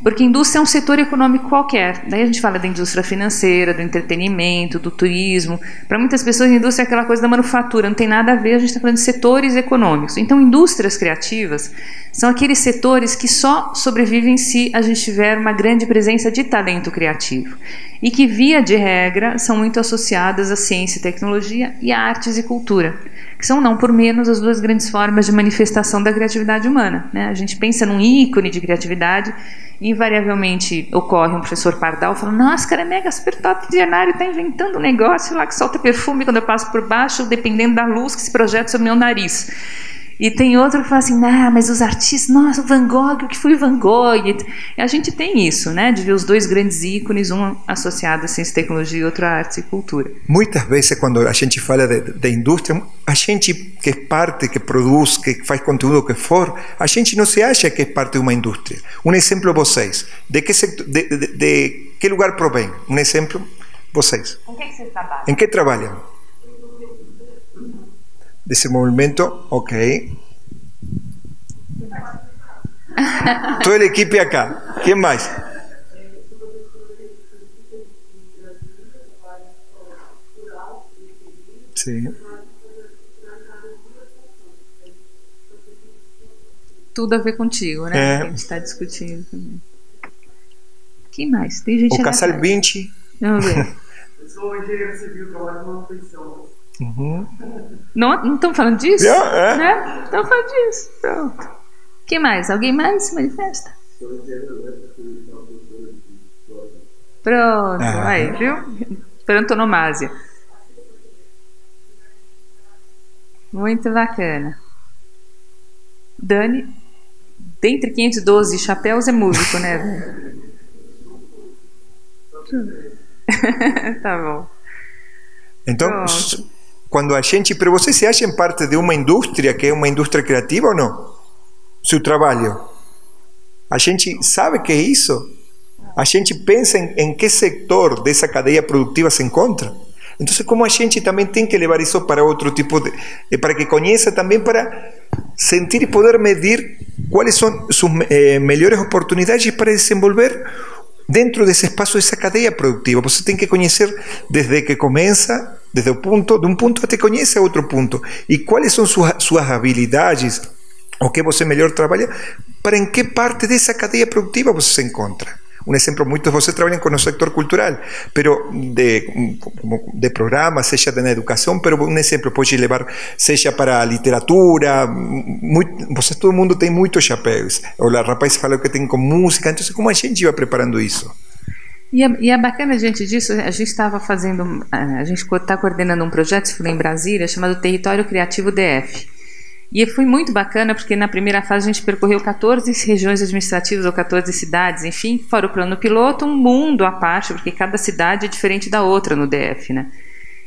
porque indústria é um setor econômico qualquer. Daí a gente fala da indústria financeira, do entretenimento, do turismo. Para muitas pessoas, a indústria é aquela coisa da manufatura, não tem nada a ver, a gente está falando de setores econômicos. Então, indústrias criativas são aqueles setores que só sobrevivem se a gente tiver uma grande presença de talento criativo, e que, via de regra, são muito associadas à ciência e tecnologia e a artes e cultura, que são, não por menos, as duas grandes formas de manifestação da criatividade humana, né? A gente pensa num ícone de criatividade, invariavelmente ocorre um professor pardal falando: nossa, cara, é mega super top, dicionário, está inventando um negócio lá que solta perfume quando eu passo por baixo, dependendo da luz que se projeta sobre o meu nariz. E tem outro que fala assim: ah, mas os artistas, nossa, Van Gogh, o que foi Van Gogh? E a gente tem isso, né, de ver os dois grandes ícones, um associado à ciência e tecnologia e outro à arte e cultura. Muitas vezes, quando a gente fala de indústria, a gente que parte, que produz, que faz conteúdo, que for, a gente não se acha que é parte de uma indústria. Um exemplo, vocês. De que lugar provém? Um exemplo, vocês. Em que vocês trabalham? Em que trabalham? Desse movimento, ok. Toda a equipe acá. Quem mais? Sim. Tudo a ver contigo, né? É. Que a gente está discutindo também. Quem mais? Tem gente. O Casal 20. Vamos ver. Eu sou engenheiro civil, trabalho numa manutenção. Uhum. Não estão falando disso? É. Né? Estão falando disso. Pronto. Quem mais? Alguém mais se manifesta? Pronto, aí, viu? Para antonomasia. Muito bacana. Dani, dentre 512 chapéus é músico, né? Tá bom. Então. Pronto. Quando a gente, para vocês se acham parte de uma indústria, que é uma indústria criativa ou não? Seu trabalho. A gente sabe que é isso? A gente pensa em que setor dessa cadeia produtiva se encontra? Então, como a gente também tem que levar isso para outro tipo de... Para que conheça também, para sentir e poder medir quais são suas melhores oportunidades para desenvolver dentro desse espaço, dessa cadeia produtiva. Você tem que conhecer desde que começa... Desde o ponto, de um ponto até conhece outro ponto. E quais são suas habilidades, o que você melhor trabalha, para em que parte dessa cadeia produtiva você se encontra. Um exemplo, muitos de vocês trabalham com o setor cultural, pero de programa, seja na educação, pero um exemplo pode levar, seja para a literatura, vocês, todo mundo tem muitos chapéus. O rapaz falou que tem com música, então como a gente vai preparando isso? E é bacana diante disso, a gente está coordenando um projeto em Brasília chamado Território Criativo DF. E foi muito bacana porque na primeira fase a gente percorreu 14 regiões administrativas ou 14 cidades, enfim, fora o plano piloto, um mundo à parte, porque cada cidade é diferente da outra no DF, né?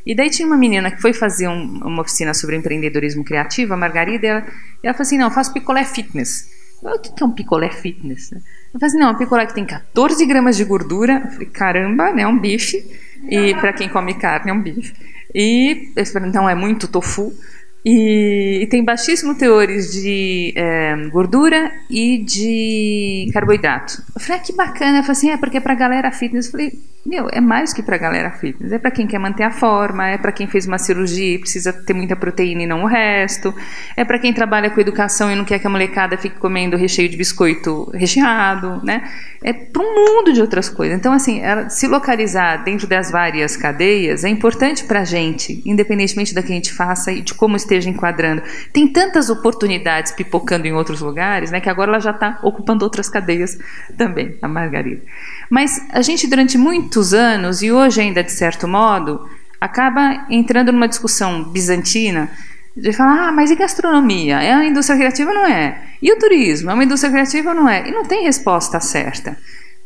E daí tinha uma menina que foi fazer uma oficina sobre empreendedorismo criativo, a Margarida, e ela falou assim: não, eu faço picolé fitness. O que é um picolé fitness? Eu falei assim: não, um picolé que tem 14 gramas de gordura. Eu falei: caramba, né? É um bife. E para quem come carne, é um bife. E eu falei: não, é muito tofu. E tem baixíssimo teores de gordura e de carboidrato. Eu falei, ah, que bacana. Eu falei assim, é porque é pra galera fitness. Eu falei, meu, é mais que pra galera fitness. É pra quem quer manter a forma, é pra quem fez uma cirurgia e precisa ter muita proteína e não o resto. É pra quem trabalha com educação e não quer que a molecada fique comendo recheio de biscoito recheado, né? É pra um mundo de outras coisas. Então, assim, se localizar dentro das várias cadeias é importante pra gente, independentemente da que a gente faça e de como esteja enquadrando. Tem tantas oportunidades pipocando em outros lugares, né, que agora ela já está ocupando outras cadeias também, a Margarida. Mas a gente durante muitos anos, e hoje ainda de certo modo, acaba entrando numa discussão bizantina de falar, ah, mas e gastronomia? É uma indústria criativa ou não é? E o turismo? É uma indústria criativa ou não é? E não tem resposta certa.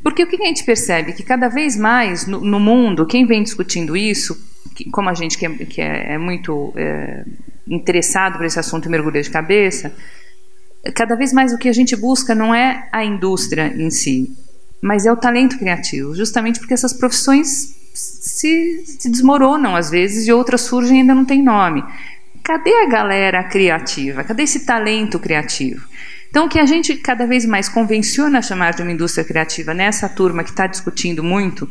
Porque o que a gente percebe? Que cada vez mais no mundo, quem vem discutindo isso, como a gente que é muito... interessado por esse assunto e mergulha de cabeça, cada vez mais o que a gente busca não é a indústria em si, mas é o talento criativo, justamente porque essas profissões se desmoronam às vezes e outras surgem e ainda não tem nome. Cadê a galera criativa? Cadê esse talento criativo? Então, o que a gente cada vez mais convenciona chamar de uma indústria criativa nessa turma que está discutindo muito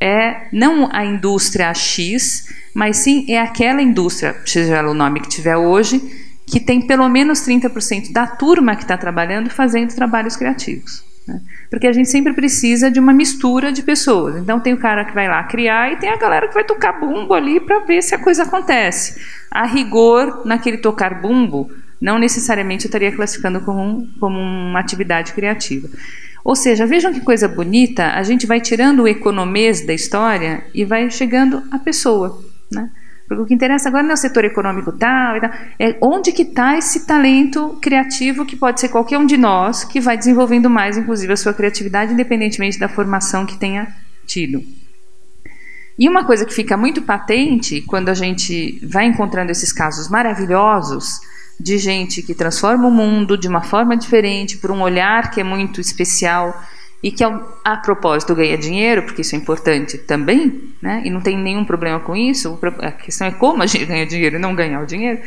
é não a indústria X, mas sim é aquela indústria, seja ela o nome que tiver hoje, que tem pelo menos 30% da turma que está trabalhando fazendo trabalhos criativos, né? Porque a gente sempre precisa de uma mistura de pessoas. Então tem o cara que vai lá criar e tem a galera que vai tocar bumbo ali para ver se a coisa acontece. A rigor, naquele tocar bumbo, não necessariamente eu estaria classificando como uma atividade criativa. Ou seja, vejam que coisa bonita, a gente vai tirando o economês da história e vai chegando à pessoa, né? Porque o que interessa agora não é o setor econômico tal e tal, é onde que está esse talento criativo que pode ser qualquer um de nós, que vai desenvolvendo mais, inclusive, a sua criatividade, independentemente da formação que tenha tido. E uma coisa que fica muito patente quando a gente vai encontrando esses casos maravilhosos de gente que transforma o mundo de uma forma diferente, por um olhar que é muito especial e que, a propósito, ganha dinheiro, porque isso é importante também, né? E não tem nenhum problema com isso, a questão é como a gente ganha dinheiro e não ganhar o dinheiro,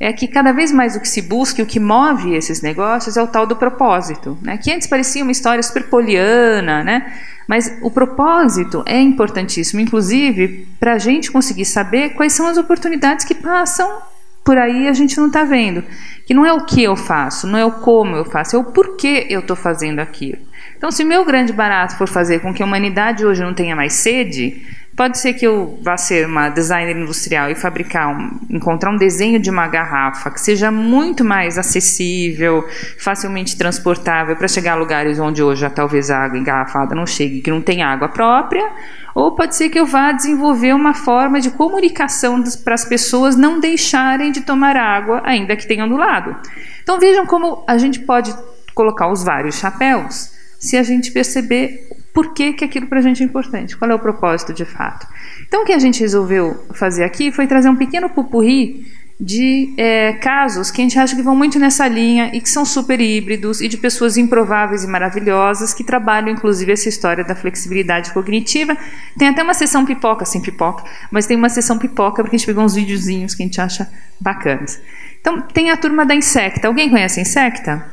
é que cada vez mais o que se busca e o que move esses negócios é o tal do propósito, né? Que antes parecia uma história super poliana, né? Mas o propósito é importantíssimo, inclusive, para a gente conseguir saber quais são as oportunidades que passam por aí a gente não está vendo. Que não é o que eu faço, não é o como eu faço, é o porquê eu estou fazendo aquilo. Então, se meu grande barato for fazer com que a humanidade hoje não tenha mais sede, pode ser que eu vá ser uma designer industrial e encontrar um desenho de uma garrafa que seja muito mais acessível, facilmente transportável para chegar a lugares onde hoje já talvez a água engarrafada não chegue, que não tem água própria. Ou pode ser que eu vá desenvolver uma forma de comunicação para as pessoas não deixarem de tomar água, ainda que tenham do lado. Então vejam como a gente pode colocar os vários chapéus se a gente perceber por que aquilo para a gente é importante, qual é o propósito de fato. Então o que a gente resolveu fazer aqui foi trazer um pequeno pupurri de casos que a gente acha que vão muito nessa linha e que são super híbridos e de pessoas improváveis e maravilhosas que trabalham inclusive essa história da flexibilidade cognitiva. Tem até uma sessão pipoca, sem pipoca, mas tem uma sessão pipoca porque a gente pegou uns videozinhos que a gente acha bacanas. Então tem a turma da Insecta. Alguém conhece a Insecta?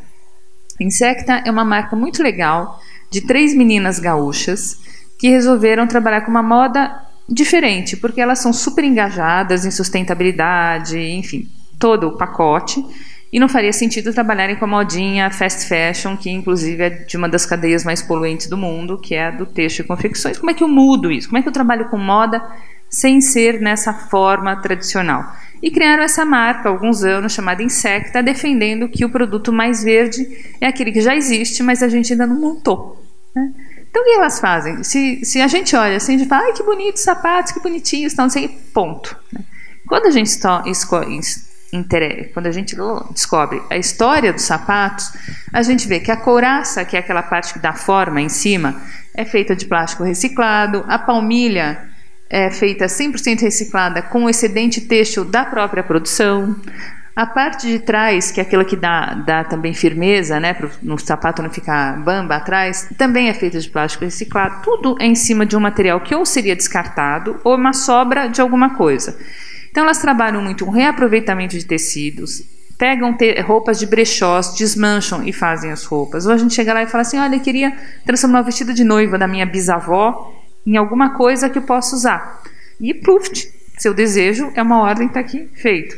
Insecta é uma marca muito legal de 3 meninas gaúchas que resolveram trabalhar com uma moda diferente, porque elas são super engajadas em sustentabilidade, enfim, todo o pacote, e não faria sentido trabalharem com a modinha fast fashion, que inclusive é de uma das cadeias mais poluentes do mundo, que é a do têxtil e confecções. Como é que eu mudo isso? Como é que eu trabalho com moda sem ser nessa forma tradicional? E criaram essa marca há alguns anos, chamada Insecta, defendendo que o produto mais verde é aquele que já existe, mas a gente ainda não montou, né? Então, o que elas fazem? Se a gente olha assim, a gente fala, ai, que bonitos sapatos, que bonitinhos, não sei, ponto. Quando a gente descobre a história dos sapatos, a gente vê que a couraça, que é aquela parte que dá forma em cima, é feita de plástico reciclado, a palmilha é feita 100% reciclada com o excedente têxtil da própria produção. A parte de trás, que é aquela que dá também firmeza, né, para o sapato não ficar bamba atrás, também é feita de plástico reciclado. Tudo é em cima de um material que ou seria descartado ou uma sobra de alguma coisa. Então elas trabalham muito com reaproveitamento de tecidos, pegam roupas de brechós, desmancham e fazem as roupas. Ou a gente chega lá e fala assim, olha, eu queria transformar o vestido de noiva da minha bisavó em alguma coisa que eu possa usar. E pluft, seu desejo é uma ordem que está aqui, feito.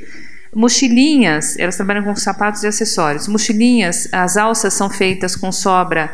Mochilinhas, elas trabalham com sapatos e acessórios. Mochilinhas, as alças são feitas com sobra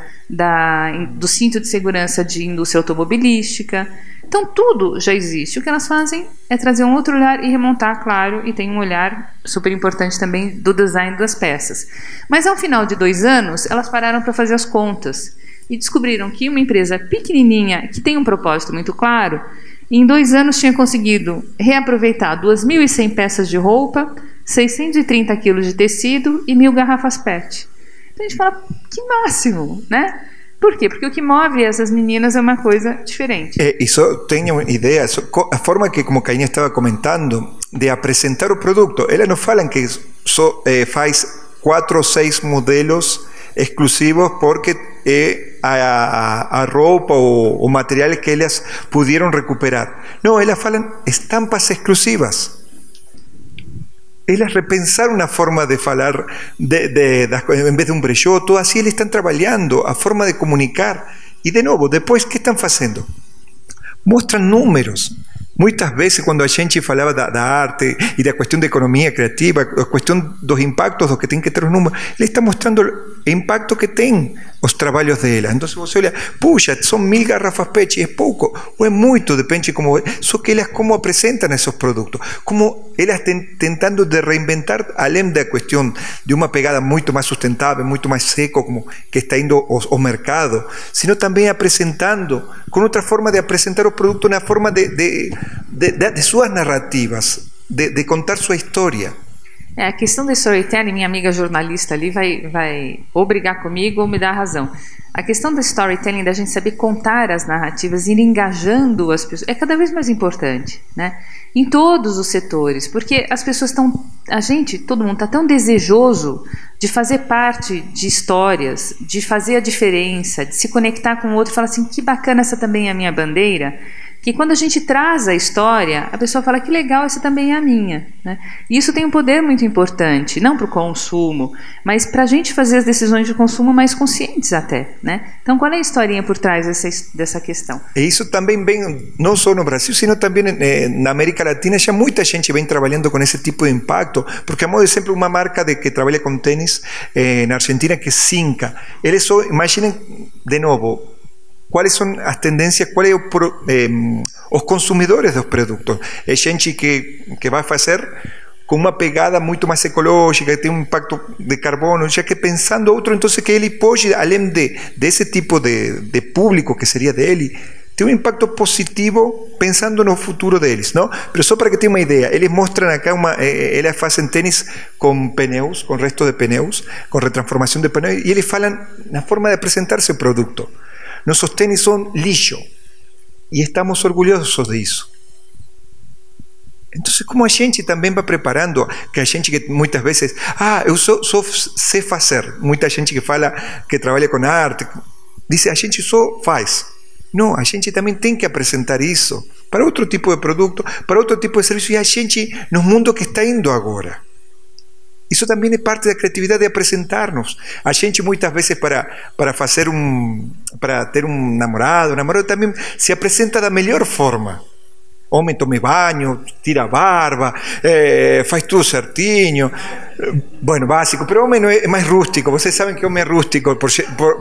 do cinto de segurança de indústria automobilística. Então tudo já existe. O que elas fazem é trazer um outro olhar e remontar, claro, e tem um olhar super importante também do design das peças. Mas ao final de 2 anos, elas pararam para fazer as contas e descobriram que uma empresa pequenininha, que tem um propósito muito claro, em 2 anos tinha conseguido reaproveitar 2.100 peças de roupa, 630 quilos de tecido e 1.000 garrafas PET. Então a gente fala, que máximo, né? Por quê? Porque o que move essas meninas é uma coisa diferente. E só tenho uma ideia, a forma que, como a Cainha estava comentando, de apresentar o produto, elas não falam que só faz 4 ou 6 modelos exclusivos porque a roupa ou o material que elas puderam recuperar. Não, elas falam estampas exclusivas. Elas repensaram a forma de falar das coisas, em vez de um brechó, tudo assim, eles estão trabalhando a forma de comunicar. E de novo, depois, o que estão fazendo? Mostram números. Muitas vezes, quando a gente falava da arte e da questão da economia criativa, a questão dos impactos, do que tem que ter os números, eles estão mostrando o impacto que tem os trabalhos delas. Então, você olha, puxa, são 1.000 garrafas PET, é pouco, ou é muito, depende de como... Só que elas como apresentam esses produtos, como elas tentando de reinventar, além da questão de uma pegada muito mais sustentável, muito mais seco, como que está indo o mercado, sino também apresentando, com outra forma de apresentar o produto, na forma de suas narrativas, de contar sua história. É, a questão do storytelling, minha amiga jornalista ali vai ou brigar comigo ou me dar razão. A questão do storytelling, da gente saber contar as narrativas, ir engajando as pessoas, é cada vez mais importante, né? Em todos os setores, porque as pessoas estão, todo mundo está tão desejoso de fazer parte de histórias, de fazer a diferença, de se conectar com o outro e falar assim, que bacana, essa também é a minha bandeira. Que quando a gente traz a história, a pessoa fala, que legal, essa também é a minha, né? E isso tem um poder muito importante, não para o consumo, mas para a gente fazer as decisões de consumo mais conscientes até, né? Então, qual é a historinha por trás dessa questão? E isso também vem, não só no Brasil, sino também na América Latina, já muita gente vem trabalhando com esse tipo de impacto, porque, a modo de exemplo, uma marca que trabalha com tênis na Argentina, que é Sinca. Eles só, imaginem, de novo, quais são as tendências, quais são os consumidores dos produtos. É gente que vai fazer com uma pegada muito mais ecológica, que tem um impacto de carbono, já que pensando outro, então que ele pode, além desse tipo de público que seria dele, ter um impacto positivo pensando no futuro deles, não? Mas só para que tenha uma ideia, eles mostram acá, eles fazem tênis com pneus, com restos de pneus, com retransformação de pneus, e eles falam na forma de apresentar seu produto. Nossos tênis são lixo e estamos orgulhosos disso. Então, como a gente também vai preparando, que a gente que muitas vezes, eu só sei fazer. Muita gente que fala que trabalha com arte, diz, a gente só faz. Não, a gente também tem que apresentar isso para outro tipo de produto, para outro tipo de serviço, e a gente, no mundo que está indo agora. Isso também é parte da criatividade de apresentarmos. A gente muitas vezes para ter um namorado, também se apresenta da melhor forma. Homem toma banho, tira a barba, faz tudo certinho, bueno, básico, pero homem é mais rústico. Vocês sabem que homem é rústico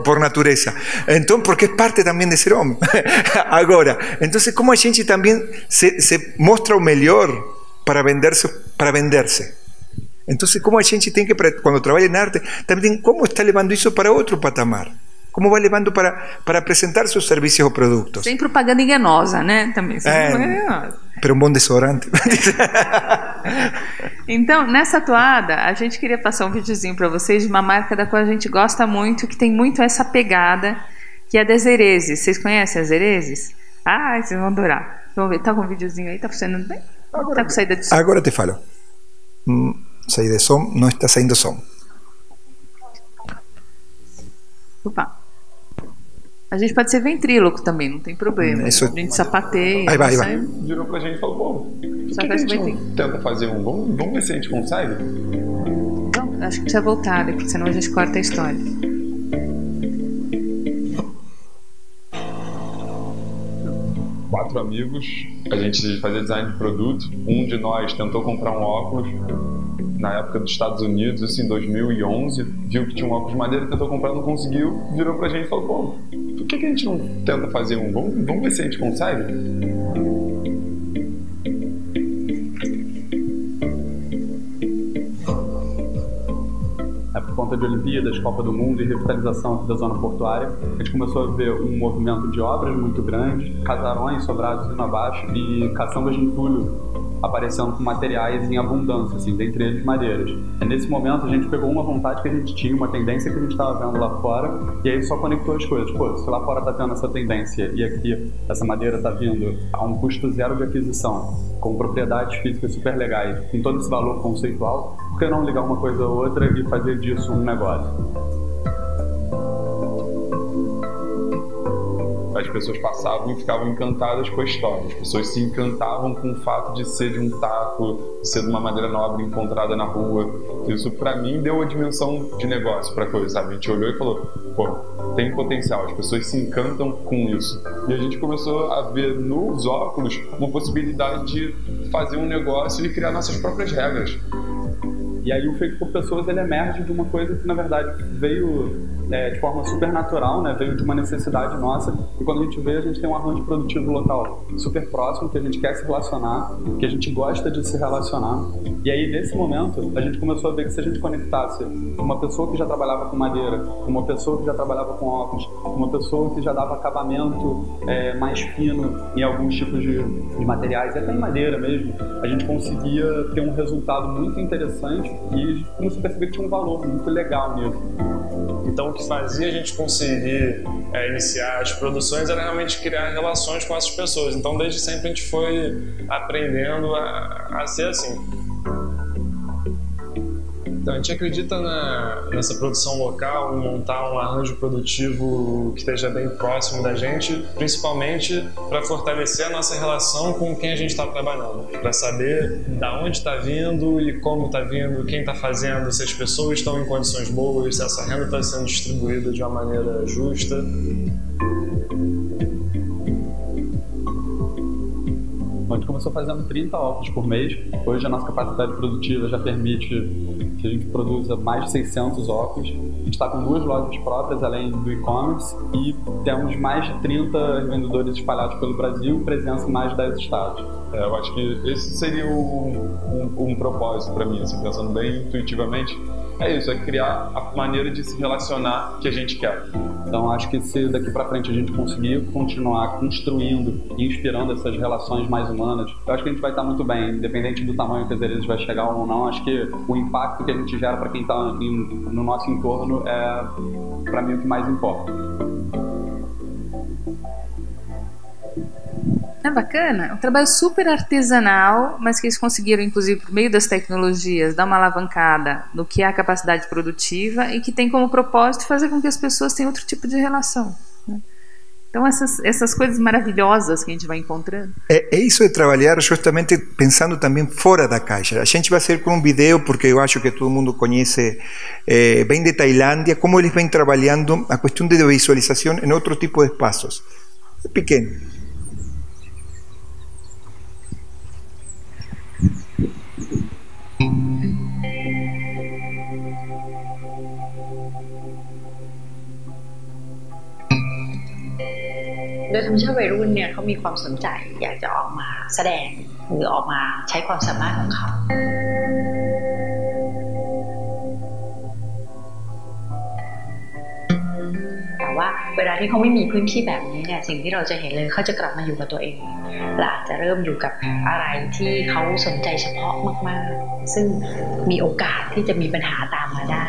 por natureza. Então, porque é parte também de ser homem. Agora, então como a gente também se mostra o melhor para vender-se. Então, como a gente tem que, quando trabalha em arte, também tem como está levando isso para outro patamar. Como vai levando para apresentar seus serviços ou produtos. Sem propaganda enganosa, né? Também sem propaganda enganosa. Mas um bom desodorante. Então, nessa toada, a gente queria passar um videozinho para vocês de uma marca da qual a gente gosta muito, que tem muito essa pegada, que é das Ereses. Vocês conhecem as Ereses? Ah, vocês vão adorar. Vamos ver, tá com um videozinho aí? Tá funcionando bem? Agora, tá com saída de som? Agora te falo. Sair de som, não está saindo som. Opa. A gente pode ser ventríloco também, não tem problema. Isso... A gente sapateia. Aí vai. Virou pra gente e falou, bom. Só que a gente não tenta fazer um bom? Vamos ver se a gente consegue? Não, acho que precisa voltar, porque senão a gente corta a história. Quatro amigos, a gente fazia design de produto. Um de nós tentou comprar um óculos na época dos Estados Unidos, isso em 2011, viu que tinha um óculos de madeira, tentou comprar, não conseguiu, virou pra gente e falou, pô, por que a gente não tenta fazer um? Vamos ver se a gente consegue? Por conta de Olimpíadas, Copa do Mundo e revitalização aqui da zona portuária, a gente começou a ver um movimento de obras muito grande, casarões sobrados indo abaixo e caçambas de entulho aparecendo com materiais em abundância, assim, dentre eles madeiras. E nesse momento a gente pegou uma vontade que a gente tinha, uma tendência que a gente estava vendo lá fora, e aí só conectou as coisas. Pô, se lá fora está tendo essa tendência e aqui essa madeira está vindo a um custo zero de aquisição, com propriedades físicas super legais, com todo esse valor conceitual, por que não ligar uma coisa a outra e fazer disso um negócio? As pessoas passavam e ficavam encantadas com a história. As pessoas se encantavam com o fato de ser de um taco, de ser de uma madeira nobre encontrada na rua. Isso, pra mim, deu a dimensão de negócio pra coisa, sabe? A gente olhou e falou, pô, tem potencial, as pessoas se encantam com isso. E a gente começou a ver nos óculos uma possibilidade de fazer um negócio e criar nossas próprias regras. E aí o Feito por Pessoas, ele emerge de uma coisa que, na verdade, veio de forma super natural, né? Veio de uma necessidade nossa. E quando a gente vê, a gente tem um arranjo produtivo local super próximo, que a gente quer se relacionar, que a gente gosta de se relacionar. E aí, nesse momento, a gente começou a ver que se a gente conectasse uma pessoa que já trabalhava com madeira, uma pessoa que já trabalhava com óculos, uma pessoa que já dava acabamento mais fino em alguns tipos de materiais, até em madeira mesmo, a gente conseguia ter um resultado muito interessante e começou a perceber que tinha um valor muito legal nisso. Então, o que fazia a gente conseguir iniciar as produções era realmente criar relações com essas pessoas. Então, desde sempre, a gente foi aprendendo a ser assim. Então, a gente acredita nessa produção local, em montar um arranjo produtivo que esteja bem próximo da gente, principalmente para fortalecer a nossa relação com quem a gente está trabalhando, para saber da onde está vindo e como está vindo, quem está fazendo, se as pessoas estão em condições boas, se essa renda está sendo distribuída de uma maneira justa. A gente começou fazendo 30 óculos por mês, hoje a nossa capacidade produtiva já permite que a gente produza mais de 600 óculos. A gente está com 2 lojas próprias, além do e-commerce, e temos mais de 30 vendedores espalhados pelo Brasil, presença em mais de 10 estados. Eu acho que esse seria um propósito para mim, assim, pensando bem intuitivamente. É isso, é criar a maneira de se relacionar que a gente quer. Então acho que se daqui para frente a gente conseguir continuar construindo e inspirando essas relações mais humanas, eu acho que a gente vai estar muito bem, independente do tamanho que as Ereses vai chegar ou não. Acho que o impacto que a gente gera para quem está no nosso entorno é, para mim, o que mais importa. É bacana, um trabalho super artesanal, mas que eles conseguiram, inclusive, por meio das tecnologias, dar uma alavancada no que é a capacidade produtiva e que tem como propósito fazer com que as pessoas tenham outro tipo de relação, né? Então essas coisas maravilhosas que a gente vai encontrando. É isso de trabalhar justamente pensando também fora da caixa. A gente vai ser com um vídeo, porque eu acho que todo mundo conhece, vem de Tailândia, como eles vêm trabalhando a questão de visualização em outro tipo de espaços. É pequeno.โดยธรรมชาติวัยรุ่นเนี่ยเขามีความสนใจอยากจะออกมาแสดงหรือออกมาใช้ความสามารถของเขาแต่ว่าเวลาที่เขาไม่มีพื้นที่แบบนี้เนี่ยสิ่งที่เราจะเห็นเลยเขาจะกลับมาอยู่กับตัวเองและอาจจะเริ่มอยู่กับอะไรที่เขาสนใจเฉพาะมากๆซึ่งมีโอกาสที่จะมีปัญหาตามมาได้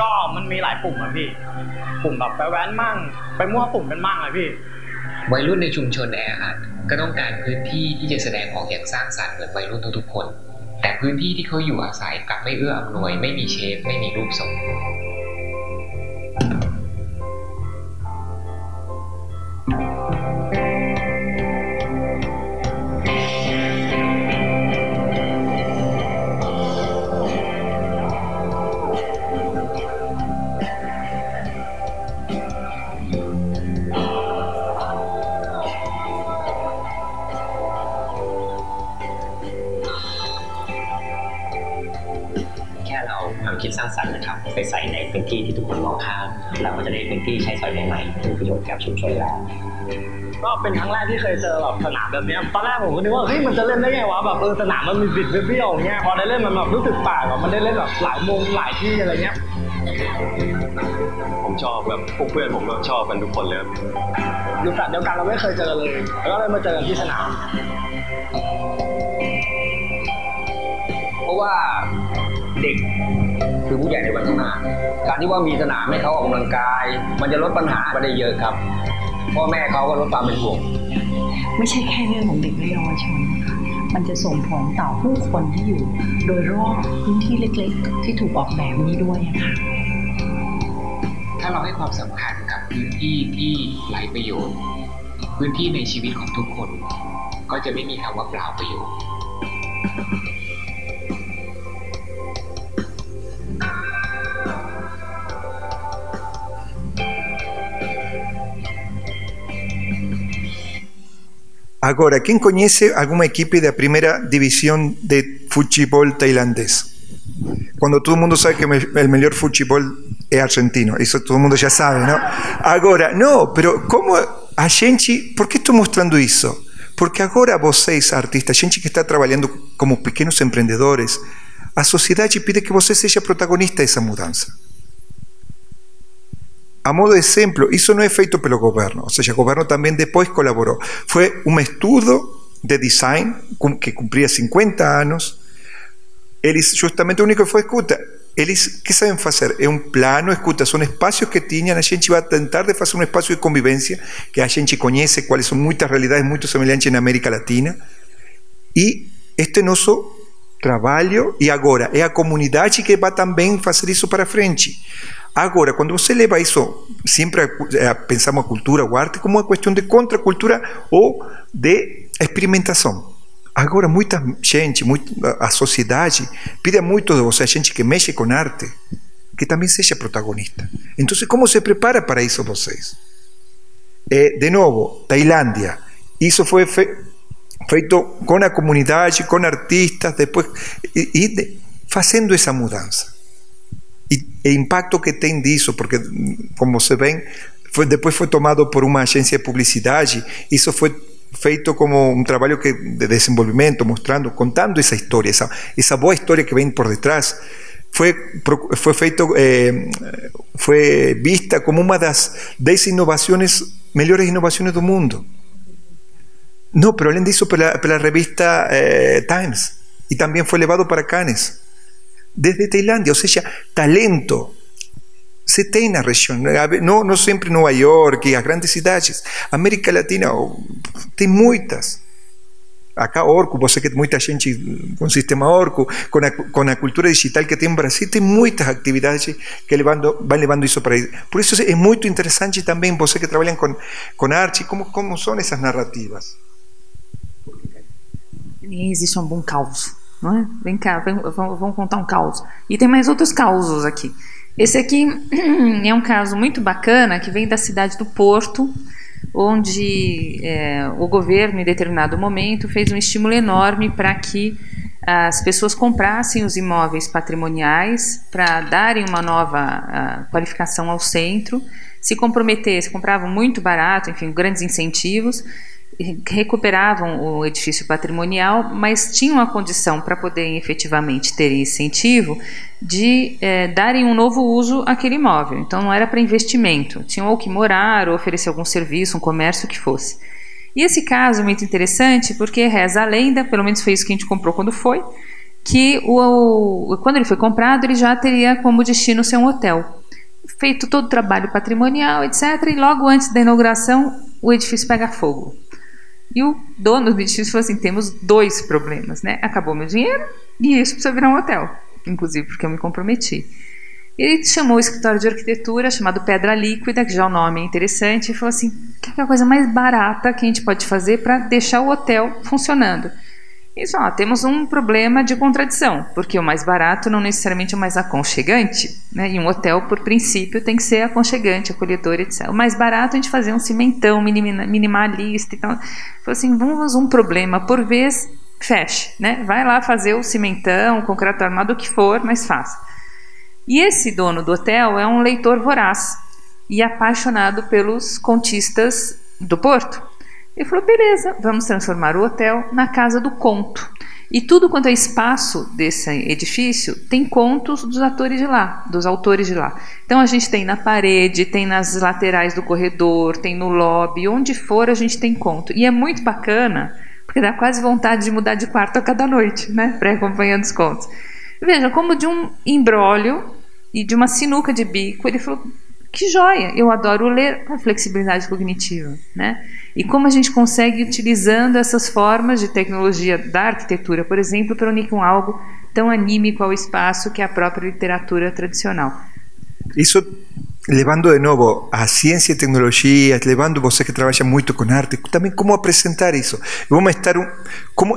ก็มันมีหลายปุ่มอะพี่ปุ่มแบบไปแว้นมั่งไปมั่วปุ่มเป็นมั่งอะพี่วัยรุ่นในชุมชนแออัดก็ต้องการพื้นที่ที่จะแสดงออกอย่างสร้างสรรค์เหมือนวัยรุ่นทุกๆคนแต่พื้นที่ที่เขาอยู่อาศัยกลับไม่เอื้ออำนวยไม่มีเชฟไม่มีรูปทรง ที่ที่ทุกคนมองข้ามเราก็จะได้เป็นที่ใช้สอยใหม่ๆเป็นประโยชน์กับชุมชนแล้วก็เป็นครั้งแรกที่เคยเจอแบบสนามแบบนี้ตอนแรกผมก็นึกว่าเฮ้ยมันจะเล่นได้ไงวะแบบสนามมันมีบิดเบี้ยวอย่างเงี้ยพอได้เล่นมันแบบรู้สึกป่าแบบมันได้เล่นแบบหลายมุมหลายที่อะไรเงี้ยผมชอบแบบพวกเพื่อนผมก็ชอบกันทุกคนเลยรูปแบบเดียวกันเราไม่เคยเจอเลยแล้วก็เลยมาเจอกันที่สนามเพราะว่าเด็กคือผู้ใหญ่ในวันข้างหน้าการที่ว่ามีสนามให้เขาออกกำลังกายมันจะลดปัญหาไปได้เยอะครับพ่อแม่เขาก็ลดความเป็นห่วงไม่ใช่แค่เรื่องของเด็กและเยาวชนมันจะส่งผลต่อผู้คนที่อยู่โดยรอบพื้นที่เล็กๆที่ถูกออกแบบนี้ด้วยนะคะถ้าเราให้ความสำคัญกับพื้นที่ที่ไร้ประโยชน์พื้นที่ในชีวิตของทุกคนก็จะไม่มีคำว่าเปล่าประโยชน์Agora, quem conhece alguma equipe da primeira divisão de futebol tailandês? Quando todo mundo sabe que o melhor futebol é argentino, isso todo mundo já sabe, não? Agora, não, mas como a gente... Por que estou mostrando isso? Porque agora vocês, artistas, gente que está trabalhando como pequenos empreendedores, a sociedade pede que você seja protagonista dessa mudança. A modo de exemplo, isso não é feito pelo governo, ou seja, o governo também depois colaborou. Foi estudo de design que cumpria 50 anos. Eles, justamente, o único que foi, escuta, eles, que sabem fazer? É plano, escuta, são espaços que tinham, a gente vai tentar de fazer espaço de convivência, que a gente conhece, quais são muitas realidades muito semelhantes na América Latina, e este é nosso trabalho, e agora, é a comunidade que vai também fazer isso para frente. Agora, quando você leva isso, sempre pensamos a cultura ou a arte como uma questão de contracultura ou de experimentação. Agora, muita gente, a sociedade pede muito de você, a gente que mexe com arte, que também seja protagonista. Então, como se prepara para isso vocês? De novo, Tailândia. Isso foi feito com a comunidade, com artistas, depois, e fazendo essa mudança. E o impacto que tem disso, porque, como vocês veem, depois foi tomado por uma agência de publicidade, isso foi feito como un trabajo de desenvolvimiento, mostrando, contando esa historia, esa boa historia que ven por detrás, fue vista como una de las 10 innovaciones, mejores innovaciones del mundo. No, pero alguien hizo para la revista Times, y también fue elevado para Cannes, desde Tailandia, o sea, talento. Se tem na região, não sempre Nova York, as grandes cidades. América Latina tem muitas. Acá, Orco, você que tem muita gente com o sistema Orco, com a cultura digital que tem no Brasil, tem muitas atividades que vão levando isso para aí. Por isso é muito interessante também você que trabalha com arte, como são essas narrativas. E existe um bom caos, não é? Vem cá, vamos contar um caos. E tem mais outros causos aqui. Esse aqui é um caso muito bacana que vem da cidade do Porto, onde o governo, em determinado momento, fez um estímulo enorme para que as pessoas comprassem os imóveis patrimoniais para darem uma nova qualificação ao centro, se comprometer, se compravam muito barato, enfim, grandes incentivos, recuperavam o edifício patrimonial, mas tinham a condição para poderem efetivamente ter incentivo de darem um novo uso àquele imóvel. Então não era para investimento, tinham ou que morar ou oferecer algum serviço, um comércio, o que fosse. E esse caso é muito interessante porque reza a lenda, pelo menos foi isso que a gente comprou quando foi, que quando ele foi comprado ele já teria como destino ser um hotel. Feito todo o trabalho patrimonial, etc. E logo antes da inauguração o edifício pega fogo. E o dono do edifício falou assim, temos dois problemas, né? Acabou meu dinheiro e isso precisa virar um hotel, inclusive porque eu me comprometi. Ele chamou o escritório de arquitetura chamado Pedra Líquida, que já o nome é interessante, e falou assim, que é a coisa mais barata que a gente pode fazer para deixar o hotel funcionando? Isso, ó, temos um problema de contradição, porque o mais barato não necessariamente é o mais aconchegante, né? E um hotel, por princípio, tem que ser aconchegante, acolhedor, etc. O mais barato é a gente fazer um cimentão minimalista e tal. Falou assim, vamos um problema por vez, feche, né? Vai lá fazer o cimentão, o concreto armado, o que for, mas faça. E esse dono do hotel é um leitor voraz e apaixonado pelos contistas do Porto. Ele falou, beleza, vamos transformar o hotel na Casa do Conto. E tudo quanto é espaço desse edifício tem contos dos atores de lá, dos autores de lá. Então a gente tem na parede, tem nas laterais do corredor, tem no lobby, onde for a gente tem conto. E é muito bacana, porque dá quase vontade de mudar de quarto a cada noite, né, para ir acompanhando os contos. Veja, como de um imbróglio e de uma sinuca de bico, ele falou, que joia, eu adoro ler a flexibilidade cognitiva, né? E como a gente consegue utilizando essas formas de tecnologia da arquitetura, por exemplo, para unir com algo tão anímico ao espaço que é a própria literatura tradicional. Isso, levando de novo a ciência e tecnologia, levando você que trabalha muito com arte, também como apresentar isso. Vamos estar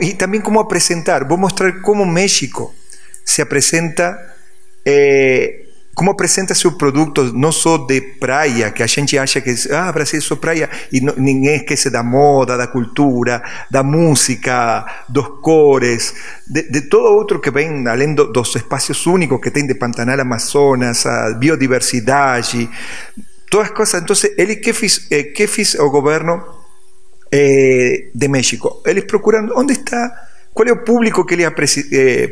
e também como apresentar, vou mostrar como o México se apresenta, como apresenta seu produto, não só de praia, que a gente acha que Brasil é só praia, e não, ninguém esquece da moda, da cultura, da música, dos cores, de todo outro que vem, além dos espaços únicos que tem de Pantanal, Amazonas, a biodiversidade, todas as coisas. Então, ele que fez o governo de México? Eles procuram onde está, qual é o público que eles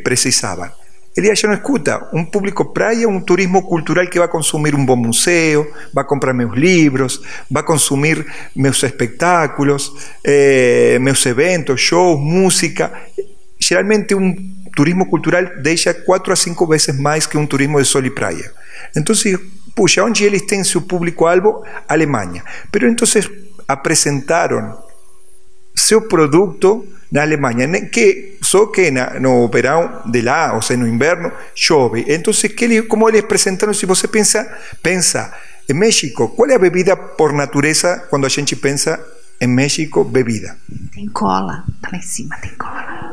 precisavam. Ele já não escuta, público praia, turismo cultural que vai consumir bom museu, vai comprar meus livros, vai consumir meus espetáculos, meus eventos, shows, música. Geralmente turismo cultural deixa 4 a 5 vezes mais que turismo de sol e praia. Então, puxa, onde eles têm seu público-alvo? Alemanha. Mas então apresentaram seu produto na Alemanha, que só que no verão de lá, ou seja, no inverno, chove. Então, como eles apresentaram, se você pensa em México, qual é a bebida por natureza quando a gente pensa em México, bebida? Tem cola, tá lá em cima, tem cola.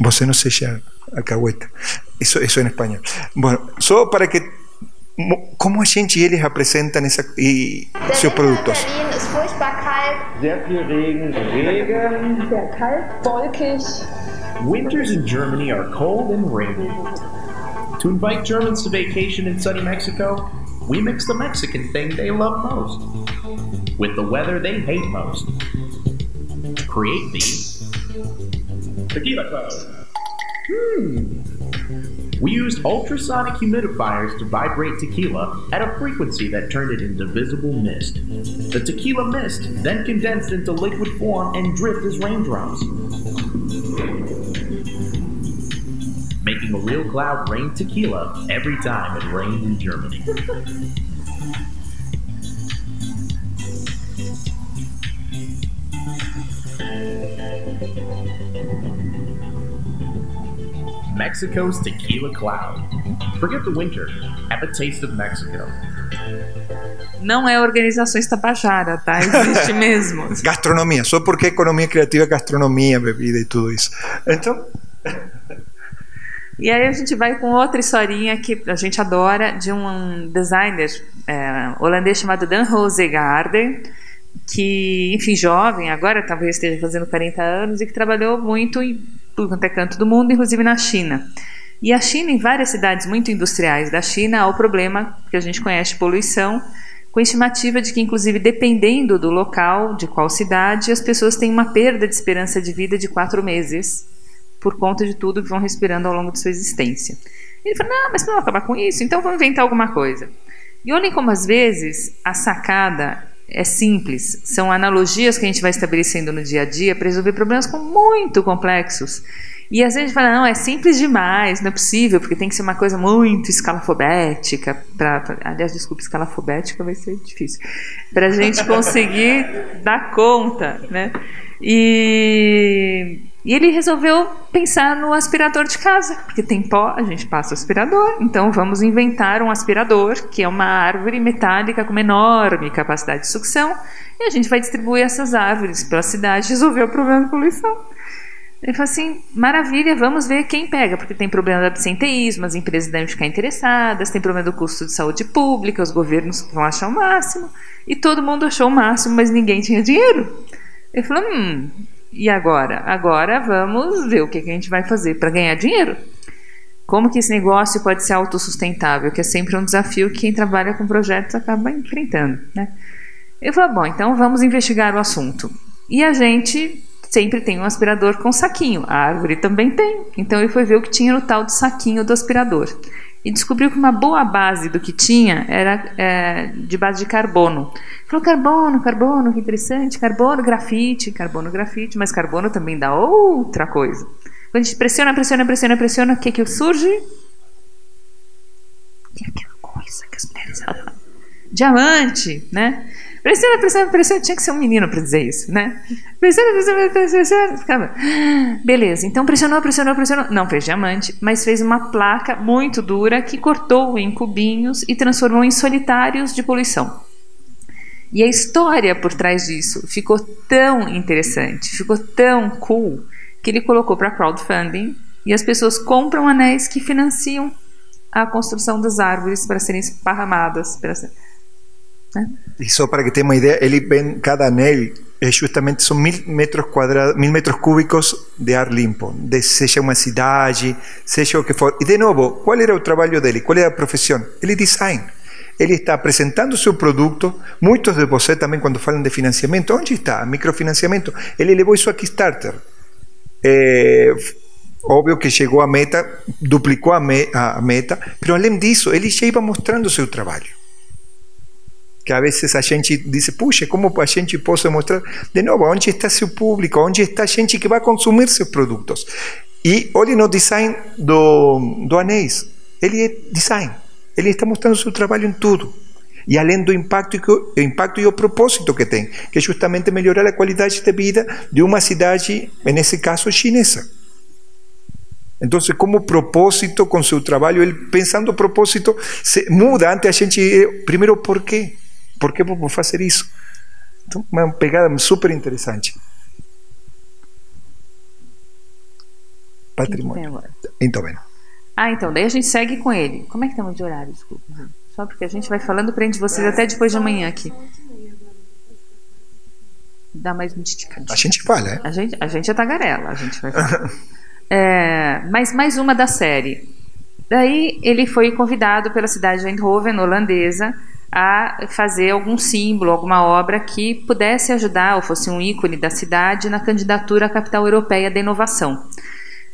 Você não seja alcahueta, isso é em espanhol. Bom, só para que, como a gente e eles apresentam seus produtos? Sehr viel Regen, sehr kalt, wolkig. Winters in Germany are cold and rainy. To invite Germans to vacation in sunny Mexico, we mix the Mexican thing they love most with the weather they hate most. Create these tequila clouds. We used ultrasonic humidifiers to vibrate tequila at a frequency that turned it into visible mist. The tequila mist then condensed into liquid form and dripped as raindrops, making a real cloud rain tequila every time it rained in Germany. Mexico's Tequila Cloud. Forget the winter. Have a taste of Mexico. Não é organização tabajara, tá? Existe mesmo. Gastronomia, só porque economia criativa, gastronomia, bebida e tudo isso. Então... E aí a gente vai com outra historinha que a gente adora, de um designer holandês chamado Daan Roosegaarde, que, enfim, jovem, agora talvez esteja fazendo 40 anos, e que trabalhou muito em tudo quanto é canto do mundo, inclusive na China. E a China, em várias cidades muito industriais da China, há o problema que a gente conhece de poluição, com estimativa de que, inclusive, dependendo do local, de qual cidade, as pessoas têm uma perda de esperança de vida de 4 meses, por conta de tudo que vão respirando ao longo de sua existência. E ele falou, não, mas não vou acabar com isso, então vamos inventar alguma coisa. E olhem como, às vezes, a sacada é simples, são analogias que a gente vai estabelecendo no dia a dia para resolver problemas muito complexos. E às vezes a gente fala, não, é simples demais, não é possível, porque tem que ser uma coisa muito escalafobética. Aliás, desculpa, escalafobética vai ser difícil. Para a gente conseguir dar conta, né? E ele resolveu pensar no aspirador de casa, porque tem pó, a gente passa o aspirador, então vamos inventar um aspirador, que é uma árvore metálica com uma enorme capacidade de sucção, e a gente vai distribuir essas árvores pela cidade, resolver o problema da poluição. Ele falou assim, maravilha, vamos ver quem pega, porque tem problema do absenteísmo, as empresas devem ficar interessadas, tem problema do custo de saúde pública, os governos vão achar o máximo, e todo mundo achou o máximo, mas ninguém tinha dinheiro. Ele falou, e agora? Agora vamos ver o que a gente vai fazer para ganhar dinheiro. Como que esse negócio pode ser autossustentável? Que é sempre um desafio que quem trabalha com projetos acaba enfrentando, né? Eu falei, bom, então vamos investigar o assunto. E a gente sempre tem um aspirador com saquinho. A árvore também tem. Então ele foi ver o que tinha no tal do saquinho do aspirador. E descobriu que uma boa base do que tinha era de base de carbono. Falou, carbono, que interessante. Carbono, grafite. Mas carbono também dá outra coisa. Quando a gente pressiona, o que é que surge? Que é aquela coisa que as mulheres falam. Diamante, né? Pressiona, tinha que ser um menino para dizer isso, né? Pressiona, ficava. Beleza, então pressionou. Não fez diamante, mas fez uma placa muito dura que cortou em cubinhos e transformou em solitários de poluição. E a história por trás disso ficou tão interessante, ficou tão cool, que ele colocou para crowdfunding e as pessoas compram anéis que financiam a construção das árvores para serem esparramadas. Né? E só para que tenha uma ideia, ele vende cada anel, justamente são 1.000 metros quadrados, 1.000 metros cúbicos de ar limpo, seja uma cidade, seja o que for. E de novo, qual era o trabalho dele? Qual era a profissão? Ele é design. Ele está apresentando seu produto. Muitos de vocês também, quando falam de financiamento, onde está? Microfinanciamento. Ele levou isso a Kickstarter. Óbvio que chegou à meta, duplicou a meta, mas além disso, ele já ia mostrando seu trabalho. Que às vezes a gente diz, puxa, como a gente pode mostrar? De novo, onde está seu público? Onde está a gente que vai consumir seus produtos? E olhe no design do anéis. Ele é design. Ele está mostrando seu trabalho em tudo. E além do impacto e o propósito que tem, que é justamente melhorar a qualidade de vida de uma cidade, nesse caso, chinesa. Então, como propósito com seu trabalho, ele pensando o propósito, muda antes a gente, primeiro, por quê? Por que vou fazer isso? Então, uma pegada super interessante. Patrimônio. Então, bem. Então, daí a gente segue com ele. Como é que estamos de horário? Desculpa, gente. Só porque a gente vai falando, prende vocês até depois de amanhã aqui. Dá mais um titicadinho. A gente fala, é? A gente é tagarela, a gente vai falar. Mas mais uma da série. Daí ele foi convidado pela cidade de Eindhoven, holandesa, a fazer algum símbolo, alguma obra que pudesse ajudar ou fosse um ícone da cidade na candidatura à capital europeia da inovação.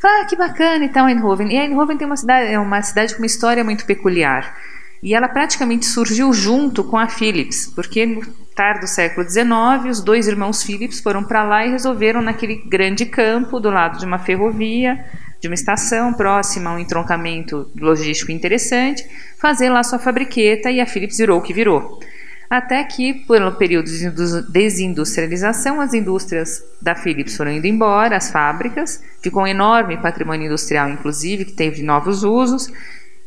Ah, que bacana e tal, Eindhoven. E Eindhoven tem uma cidade com uma história muito peculiar. E ela praticamente surgiu junto com a Philips, porque no tarde do século XIX, os dois irmãos Philips foram para lá e resolveram naquele grande campo do lado de uma ferrovia, de uma estação próxima a um entroncamento logístico interessante, fazer lá sua fabriqueta, e a Philips virou o que virou. Até que, pelo período de desindustrialização, as indústrias da Philips foram indo embora, as fábricas, ficou um enorme patrimônio industrial, inclusive, que teve novos usos.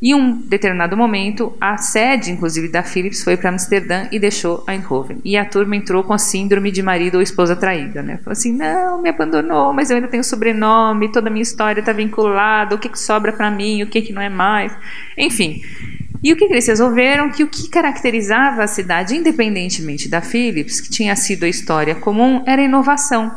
Em um determinado momento, a sede, inclusive, da Philips foi para Amsterdã e deixou Eindhoven. E a turma entrou com a síndrome de marido ou esposa traída, né? Falou assim, não, me abandonou, mas eu ainda tenho sobrenome, toda a minha história está vinculada, o que sobra para mim, o que não é mais, enfim. E o que eles resolveram? Que o que caracterizava a cidade, independentemente da Philips, que tinha sido a história comum, era a inovação.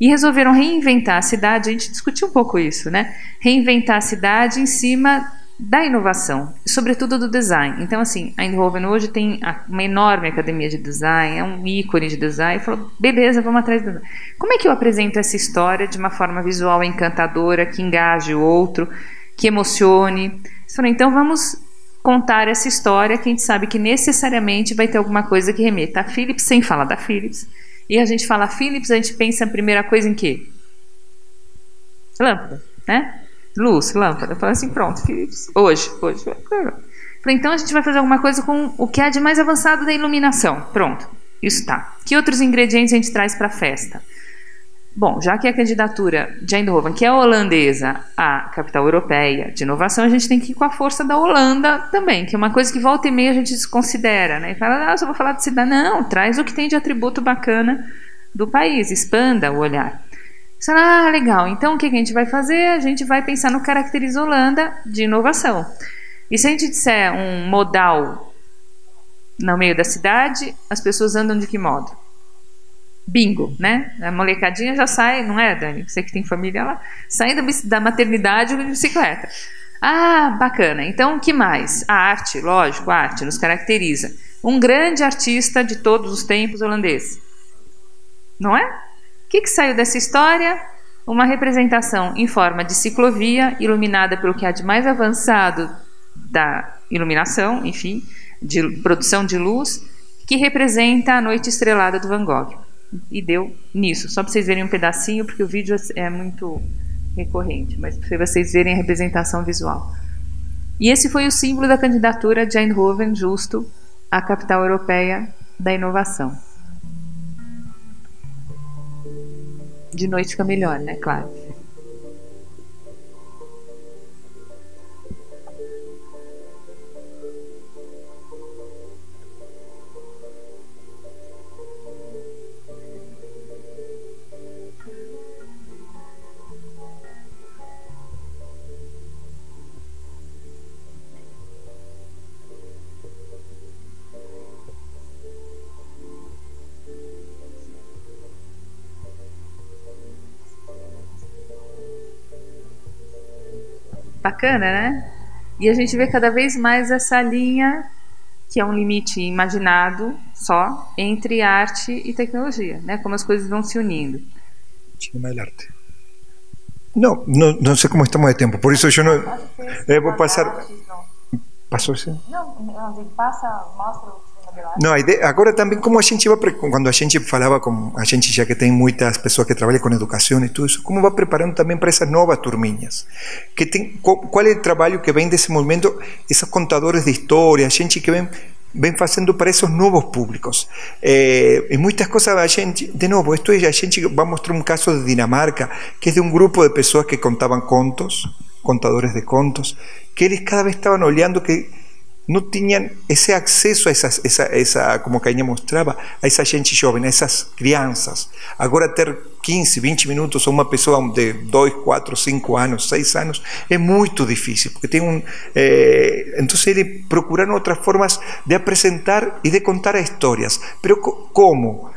E resolveram reinventar a cidade, a gente discutiu um pouco isso, né? Reinventar a cidade em cima da inovação, sobretudo do design. Então, assim, a Eindhoven hoje tem uma enorme academia de design, é um ícone de design, falou, beleza, vamos atrás do design. Como é que eu apresento essa história de uma forma visual encantadora, que engaje o outro, que emocione? Falou, então vamos contar essa história que a gente sabe que necessariamente vai ter alguma coisa que remeta a Philips, sem falar da Philips. E a gente fala Philips, a gente pensa a primeira coisa em quê? Lâmpada, né? Luz, lâmpada. Eu falei assim, pronto, Philips. Hoje. Falei, então a gente vai fazer alguma coisa com o que há de mais avançado da iluminação. Pronto, isso tá. Que outros ingredientes a gente traz para a festa? Bom, já que a candidatura de Eindhoven, que é holandesa, à capital europeia de inovação, a gente tem que ir com a força da Holanda também, que é uma coisa que volta e meia a gente desconsidera, né? E fala, ah, só vou falar de cidade. Não, traz o que tem de atributo bacana do país, expanda o olhar. Ah, legal, então o que a gente vai fazer? A gente vai pensar no caracteriza Holanda de inovação. E se a gente disser um modal no meio da cidade, as pessoas andam de que modo? Bingo, né? A molecadinha já sai, não é, Dani? Você que tem família lá, sai da maternidade de bicicleta. Ah, bacana. Então, o que mais? A arte, lógico, a arte nos caracteriza. Um grande artista de todos os tempos holandês. Não é? O que saiu dessa história? Uma representação em forma de ciclovia, iluminada pelo que há de mais avançado da iluminação, enfim, de produção de luz, que representa a noite estrelada do Van Gogh. E deu nisso. Só para vocês verem um pedacinho, porque o vídeo é muito recorrente, mas para vocês verem a representação visual. E esse foi o símbolo da candidatura de Eindhoven, justo a capital europeia da inovação. De noite fica melhor, né? Claro. Bacana, né? E a gente vê cada vez mais essa linha, que é um limite imaginado só, entre arte e tecnologia, né? Como as coisas vão se unindo. Chama el arte. Não, não, não sei como estamos de tempo, por isso eu não... Eu vou passar... Passou sim? Não, ele passa, mostra o... Não, agora também como a gente vai, quando a gente falava com a gente, já que tem muitas pessoas que trabalham com educação e tudo isso, como vai preparando também para essas novas turminhas, que tem, qual é o trabalho que vem desse movimento, esses contadores de história, a gente que vem fazendo para esses novos públicos, e muitas coisas a gente, de novo, isto é, a gente vai mostrar um caso de Dinamarca, que é de um grupo de pessoas que contavam contos, contadores de contos, que eles cada vez estavam olhando que não tinham esse acesso a essa, como a Aninha mostrava, a essa gente jovem, a essas crianças. Agora ter 15, 20 minutos a uma pessoa de 2, 4, 5 anos, 6 anos, é muito difícil, porque tem um... então eles procuraram outras formas de apresentar e de contar histórias. Mas como?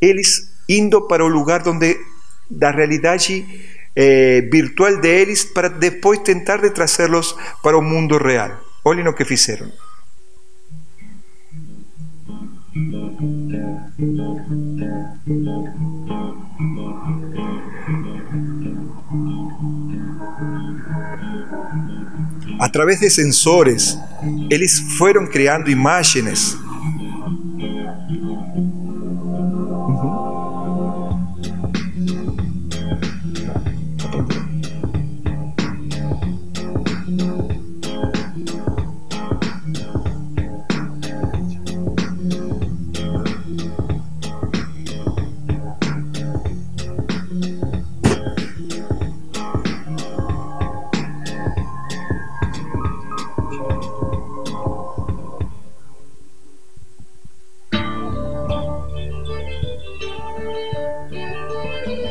Eles indo para o lugar onde da realidade... virtual de eles, para depois tentar de trazê-los para o mundo real. Olhem o que fizeram. Através de sensores, eles foram criando imagens.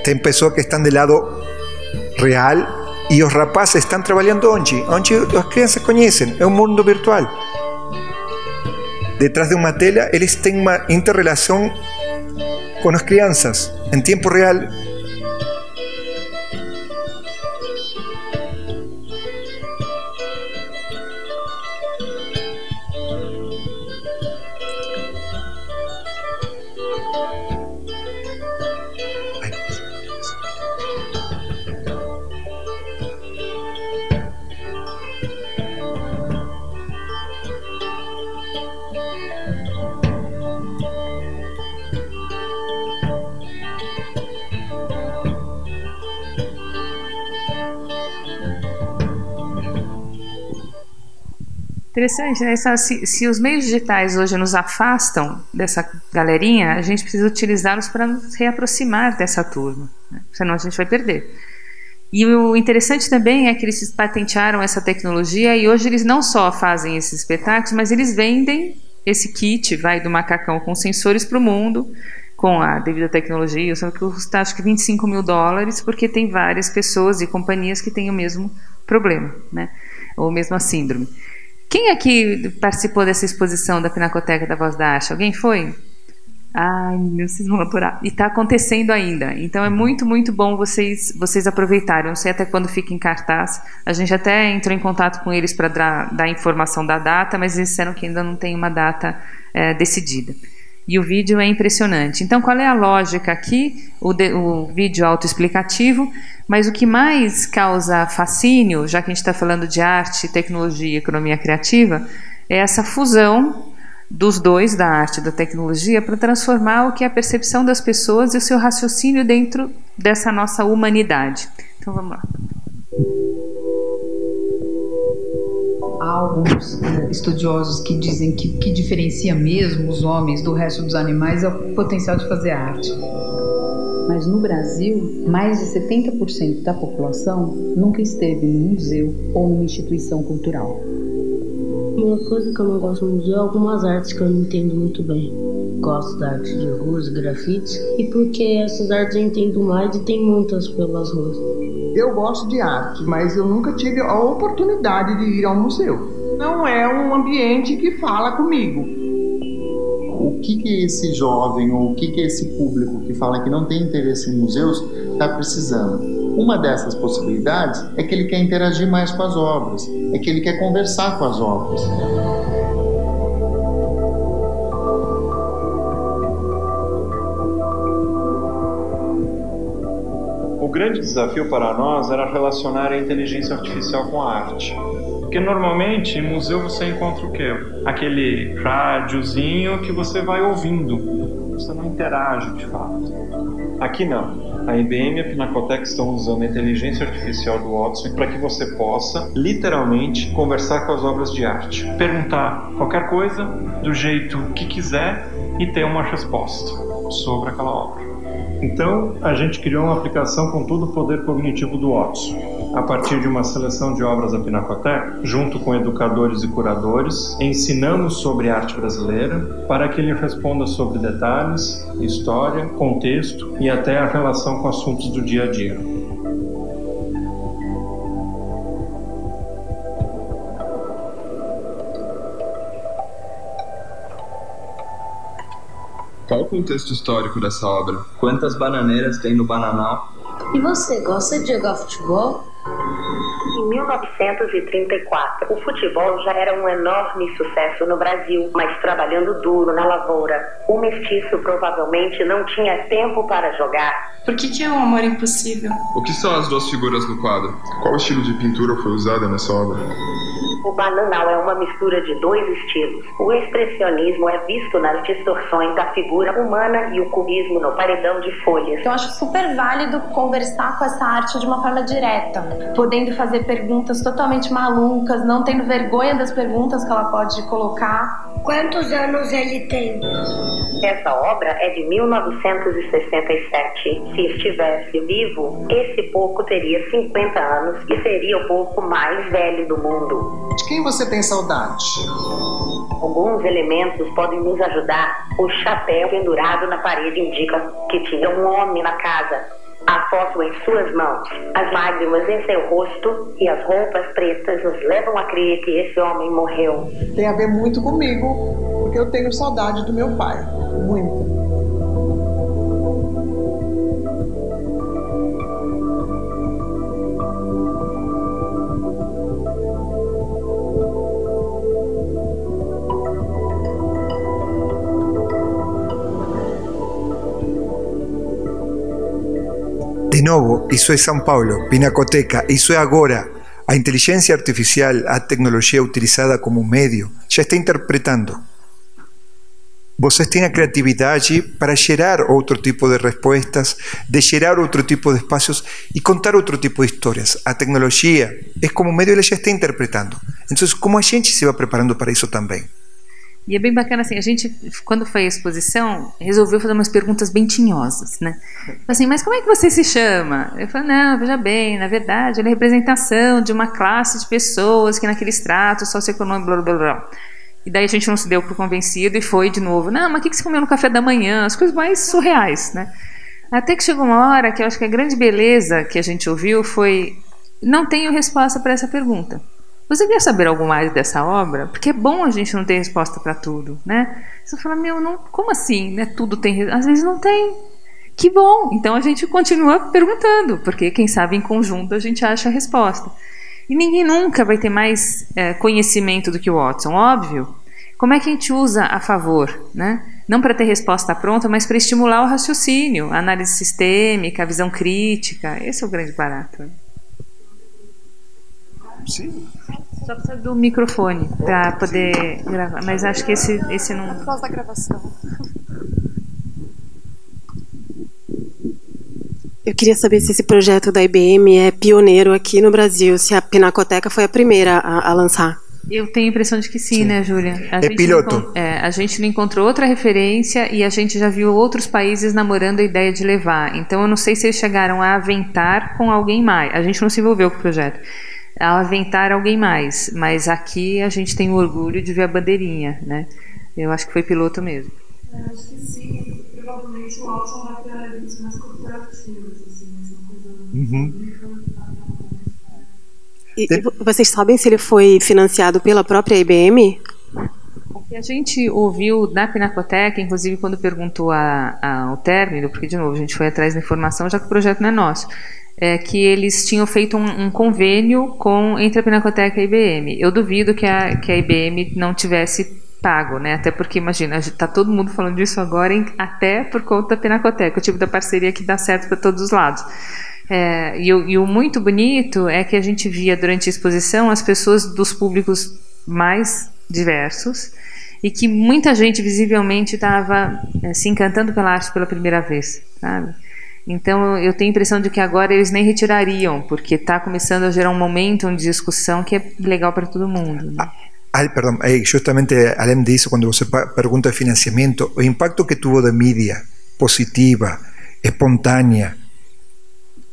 Tem pessoas que estão do lado real e os rapazes estão trabalhando onde as crianças conhecem, é um mundo virtual. Detrás de uma tela, eles têm uma interrelação com as crianças, em tempo real. Interessante, né? Se os meios digitais hoje nos afastam dessa galerinha, a gente precisa utilizá-los para nos reaproximar dessa turma, né? Senão a gente vai perder. E o interessante também é que eles patentearam essa tecnologia e hoje eles não só fazem esses espetáculos, mas eles vendem esse kit, vai do macacão com sensores para o mundo, com a devida tecnologia, só que custa acho que $25 mil, porque tem várias pessoas e companhias que têm o mesmo problema, né? Ou mesmo a síndrome. Quem aqui participou dessa exposição da Pinacoteca da Voz da Arte? Alguém foi? Ai, meu, vocês vão adorar. E está acontecendo ainda. Então é muito, muito bom vocês aproveitarem. Eu não sei até quando fica em cartaz. A gente até entrou em contato com eles para dar informação da data, mas eles disseram que ainda não tem uma data decidida. E o vídeo é impressionante. Então, qual é a lógica aqui? O vídeo autoexplicativo, mas o que mais causa fascínio, já que a gente está falando de arte, tecnologia e economia criativa, é essa fusão dos dois, da arte e da tecnologia, para transformar o que é a percepção das pessoas e o seu raciocínio dentro dessa nossa humanidade. Então, vamos lá. Há alguns estudiosos que dizem que o que diferencia mesmo os homens do resto dos animais é o potencial de fazer arte. Mas no Brasil, mais de 70% da população nunca esteve num museu ou numa instituição cultural. Uma coisa que eu não gosto muito é algumas artes que eu não entendo muito bem. Gosto da arte de ruas, grafites, e porque essas artes eu entendo mais e tem muitas pelas ruas. Eu gosto de arte, mas eu nunca tive a oportunidade de ir ao museu. Não é um ambiente que fala comigo. O que esse jovem ou o que esse público que fala que não tem interesse em museus está precisando? Uma dessas possibilidades é que ele quer interagir mais com as obras, é que ele quer conversar com as obras. O grande desafio para nós era relacionar a inteligência artificial com a arte. Porque normalmente em museu você encontra o quê? Aquele rádiozinho que você vai ouvindo, você não interage de fato. Aqui não. A IBM e a Pinacoteca estão usando a inteligência artificial do Watson para que você possa, literalmente, conversar com as obras de arte. Perguntar qualquer coisa, do jeito que quiser, e ter uma resposta sobre aquela obra. Então, a gente criou uma aplicação com todo o poder cognitivo do Watson, a partir de uma seleção de obras da Pinacoteca, junto com educadores e curadores, ensinamos sobre arte brasileira, para que ele responda sobre detalhes, história, contexto e até a relação com assuntos do dia a dia. Qual o contexto histórico dessa obra? Quantas bananeiras tem no Bananal? E você gosta de jogar futebol? Em 1934, o futebol já era um enorme sucesso no Brasil, mas trabalhando duro na lavoura. O mestiço provavelmente não tinha tempo para jogar. Por que é um amor impossível? O que são as duas figuras no quadro? Qual estilo de pintura foi usada nessa obra? O Bananal é uma mistura de dois estilos. O expressionismo é visto nas distorções da figura humana e o cubismo no paredão de folhas. Eu acho super válido conversar com essa arte de uma forma direta, podendo fazer perguntas totalmente malucas, não tendo vergonha das perguntas que ela pode colocar. Quantos anos ele tem? Essa obra é de 1967. Se estivesse vivo, esse porco teria 50 anos e seria o porco mais velho do mundo. De quem você tem saudade? Alguns elementos podem nos ajudar. O chapéu pendurado na parede indica que tinha um homem na casa. A foto em suas mãos, as lágrimas em seu rosto e as roupas pretas nos levam a crer que esse homem morreu. Tem a ver muito comigo, porque eu tenho saudade do meu pai. Muito. De novo, isso é São Paulo, Pinacoteca, isso é agora. A inteligência artificial, a tecnologia utilizada como meio, já está interpretando. Vocês têm a criatividade para gerar outro tipo de respostas, de gerar outro tipo de espaços e contar outro tipo de histórias. A tecnologia é como meio, ela já está interpretando. Então, como a gente se vai preparando para isso também? E é bem bacana assim, a gente, quando foi à exposição, resolveu fazer umas perguntas bem tinhosas, né? Assim, mas como é que você se chama? Eu falei, não, veja bem, na verdade, ela é a representação de uma classe de pessoas que naquele extrato socioeconômico, blá, blá, blá. E daí a gente não se deu por convencido e foi de novo, não, mas o que você comeu no café da manhã? As coisas mais surreais, né? Até que chegou uma hora que eu acho que a grande beleza que a gente ouviu foi, não tenho resposta para essa pergunta. Você quer saber algo mais dessa obra? Porque é bom a gente não ter resposta para tudo, né? Você fala, meu, não, como assim, né? Tudo tem, às vezes não tem. Que bom! Então a gente continua perguntando, porque quem sabe em conjunto a gente acha a resposta. E ninguém nunca vai ter mais conhecimento do que o Watson, óbvio. Como é que a gente usa a favor, né? Não para ter resposta pronta, mas para estimular o raciocínio, a análise sistêmica, a visão crítica. Esse é o grande barato. Sim. Só precisa do microfone para poder gravar, mas acho que esse não... É por causa da gravação. Eu queria saber se esse projeto da IBM é pioneiro aqui no Brasil, se a Pinacoteca foi a primeira a lançar. Eu tenho a impressão de que sim, né, Júlia? É piloto. A gente não encontrou outra referência e a gente já viu outros países namorando a ideia de levar. Então, eu não sei se eles chegaram a aventar com alguém mais. A gente não se envolveu com o projeto. A aventar alguém mais. Mas aqui a gente tem o orgulho de ver a bandeirinha, né? Eu acho que foi piloto mesmo. Eu acho que sim. Provavelmente o Watson vai para áreas mais corporativas, assim, uma coisa... E vocês sabem se ele foi financiado pela própria IBM? O que a gente ouviu na Pinacoteca, inclusive quando perguntou ao término, porque de novo a gente foi atrás da informação, já que o projeto não é nosso, é que eles tinham feito um convênio entre a Pinacoteca e a IBM. Eu duvido que a IBM não tivesse pago, né? Até porque, imagina, está todo mundo falando disso agora, até por conta da Pinacoteca, o tipo da parceria que dá certo para todos os lados. E o muito bonito é que a gente via durante a exposição as pessoas dos públicos mais diversos e que muita gente visivelmente estava se encantando pela arte pela primeira vez, sabe? Então eu tenho a impressão de que agora eles nem retirariam, porque está começando a gerar um momento de discussão que é legal para todo mundo, né? Perdão, justamente além disso, quando você pergunta financiamento, o impacto que teve da mídia positiva, espontânea,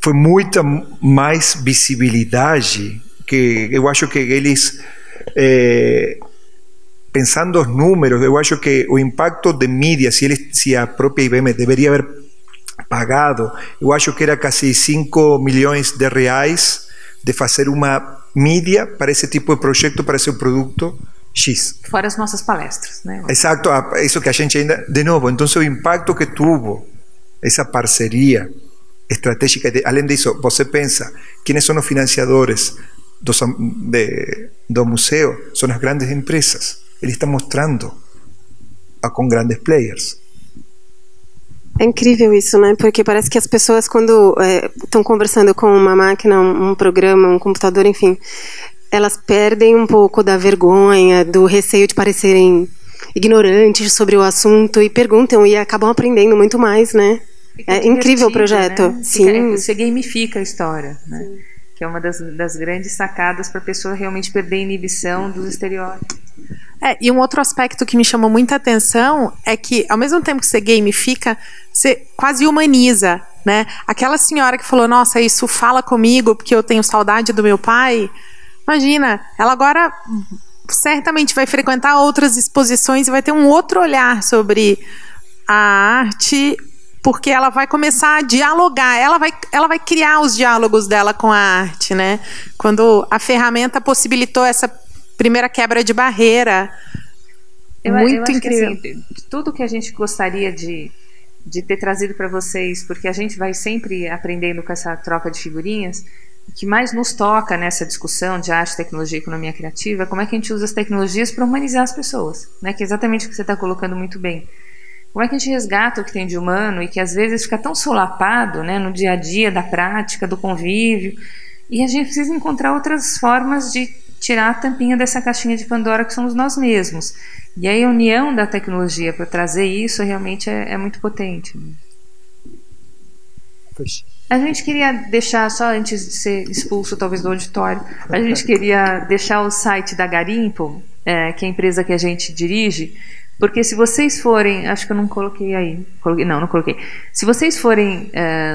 foi muita mais visibilidade, que eu acho que eles, pensando os números, eu acho que o impacto de mídia, se a própria IBM deveria haver pagado, eu acho que era quase 5 milhões de reais de fazer uma mídia para esse tipo de projeto, para esse produto X. Fora as nossas palestras, né? Exato, isso que a gente ainda... De novo, então o impacto que teve essa parceria estratégica. Além disso, você pensa, quem são os financiadores do museu? São as grandes empresas. Ele está mostrando com grandes players. É incrível isso, né? Porque parece que as pessoas, quando estão conversando com uma máquina, um programa, um computador, enfim, elas perdem um pouco da vergonha, do receio de parecerem ignorantes sobre o assunto e perguntam e acabam aprendendo muito mais, né? É incrível o projeto, né? Sim. Você gamifica a história, né? Sim. Que é uma das grandes sacadas para a pessoa realmente perder a inibição dos estereótipos. E um outro aspecto que me chamou muita atenção é que, ao mesmo tempo que você gamifica, você quase humaniza, né? Aquela senhora que falou, nossa, isso fala comigo porque eu tenho saudade do meu pai. Imagina, ela agora certamente vai frequentar outras exposições e vai ter um outro olhar sobre a arte, porque ela vai começar a dialogar, ela vai criar os diálogos dela com a arte, né? Quando a ferramenta possibilitou essa primeira quebra de barreira. Muito incrível. Acho que, assim, tudo que a gente gostaria de ter trazido para vocês, porque a gente vai sempre aprendendo com essa troca de figurinhas, o que mais nos toca nessa discussão de arte, tecnologia e economia criativa é como é que a gente usa as tecnologias para humanizar as pessoas, né? Que é exatamente o que você está colocando muito bem. Como é que a gente resgata o que tem de humano e que às vezes fica tão solapado, né, no dia a dia, da prática, do convívio, e a gente precisa encontrar outras formas de tirar a tampinha dessa caixinha de Pandora que somos nós mesmos. E aí a união da tecnologia para trazer isso realmente é muito potente. A gente queria deixar, só antes de ser expulso talvez do auditório, a gente queria deixar o site da Garimpo, que é a empresa que a gente dirige. Porque se vocês forem, acho que eu não coloquei aí, não coloquei. Se vocês forem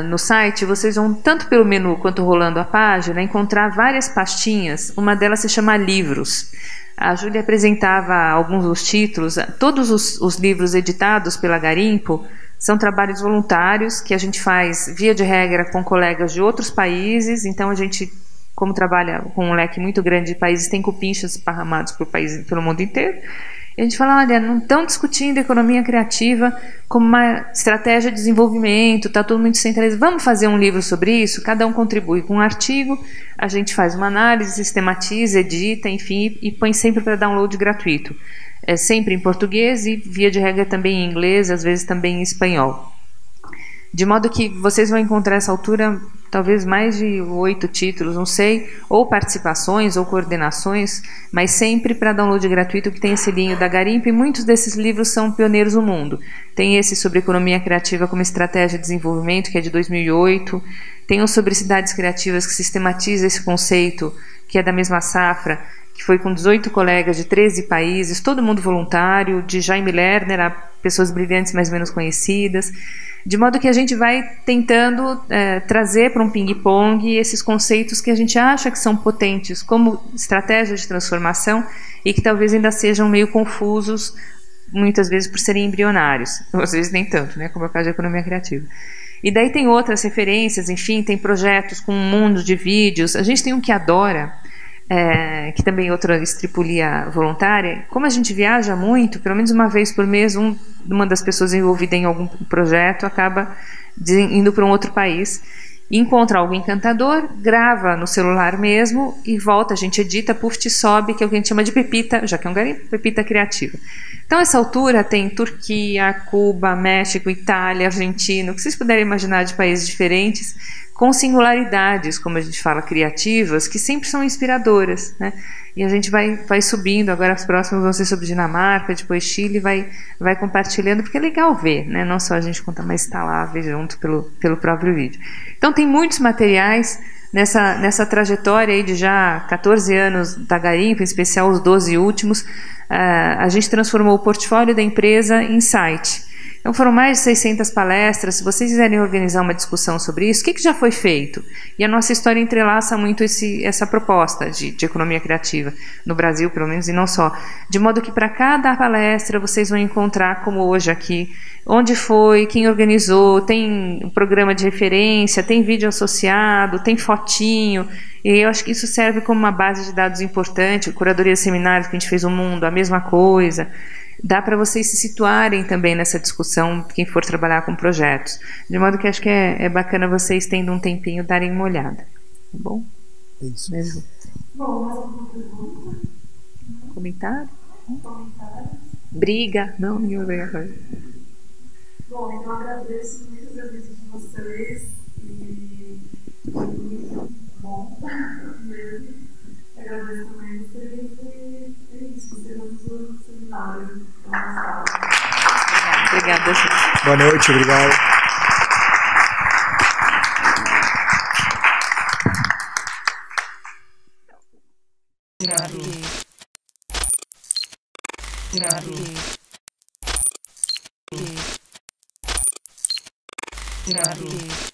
no site, vocês vão, tanto pelo menu quanto rolando a página, encontrar várias pastinhas. Uma delas se chama Livros. A Júlia apresentava alguns dos títulos. Todos os livros editados pela Garimpo são trabalhos voluntários que a gente faz, via de regra, com colegas de outros países. Então a gente como trabalha com um leque muito grande de países, tem cupinchas esparramados pelo mundo inteiro. E a gente fala, olha, não estão discutindo economia criativa como uma estratégia de desenvolvimento, está todo mundo centralizado. Vamos fazer um livro sobre isso? Cada um contribui com um artigo, a gente faz uma análise, sistematiza, edita, enfim, e põe sempre para download gratuito. É sempre em português e, via de regra, também em inglês, às vezes também em espanhol. De modo que vocês vão encontrar essa altura talvez mais de 8 títulos, não sei, ou participações ou coordenações, mas sempre para download gratuito, que tem esse selinho da Garimpo, e muitos desses livros são pioneiros no mundo. Tem esse sobre economia criativa como estratégia de desenvolvimento, que é de 2008, tem um sobre cidades criativas, que sistematiza esse conceito, que é da mesma safra, que foi com 18 colegas de 13 países, todo mundo voluntário, de Jaime Lerner a pessoas brilhantes mais ou menos conhecidas. De modo que a gente vai tentando trazer para um ping-pong esses conceitos que a gente acha que são potentes como estratégias de transformação e que talvez ainda sejam meio confusos, muitas vezes por serem embrionários, ou às vezes nem tanto, né, como é o caso da economia criativa. E daí tem outras referências, enfim, tem projetos com um mundo de vídeos. A gente tem um que adora, que também é outra estripulia voluntária. Como a gente viaja muito, pelo menos uma vez por mês, uma das pessoas envolvida em algum projeto acaba indo para um outro país, encontra algo encantador, grava no celular mesmo e volta, a gente edita, puff, sobe, que é o que a gente chama de pepita, já que é um garimpo, pepita criativa. Então, essa altura tem Turquia, Cuba, México, Itália, Argentina, o que vocês puderem imaginar de países diferentes, com singularidades, como a gente fala, criativas, que sempre são inspiradoras, né? E a gente vai subindo, agora as próximas vão ser sobre Dinamarca, depois Chile, vai compartilhando, porque é legal ver, né? Não só a gente conta, mas está lá, ver junto pelo próprio vídeo. Então tem muitos materiais nessa trajetória aí de já 14 anos da Garimpo, em especial os 12 últimos, a gente transformou o portfólio da empresa em site. Então foram mais de 600 palestras. Se vocês quiserem organizar uma discussão sobre isso, o que já foi feito? E a nossa história entrelaça muito essa proposta de economia criativa, no Brasil pelo menos, e não só. De modo que para cada palestra vocês vão encontrar, como hoje aqui, onde foi, quem organizou, tem um programa de referência, tem vídeo associado, tem fotinho. E eu acho que isso serve como uma base de dados importante. Curadoria de seminários que a gente fez no mundo, a mesma coisa. Dá para vocês se situarem também nessa discussão, quem for trabalhar com projetos. De modo que acho que é bacana vocês, tendo um tempinho, darem uma olhada. Tá bom? É isso mesmo. Bom, mais alguma pergunta? Comentário? Briga? Não, nenhuma briga. Bom, então agradeço muito a visita de vocês. E foi muito bom mesmo. Agradeço também a vocês. E é isso, teremos um seminário. Obrigada. Boa noite, obrigado. Obrigado.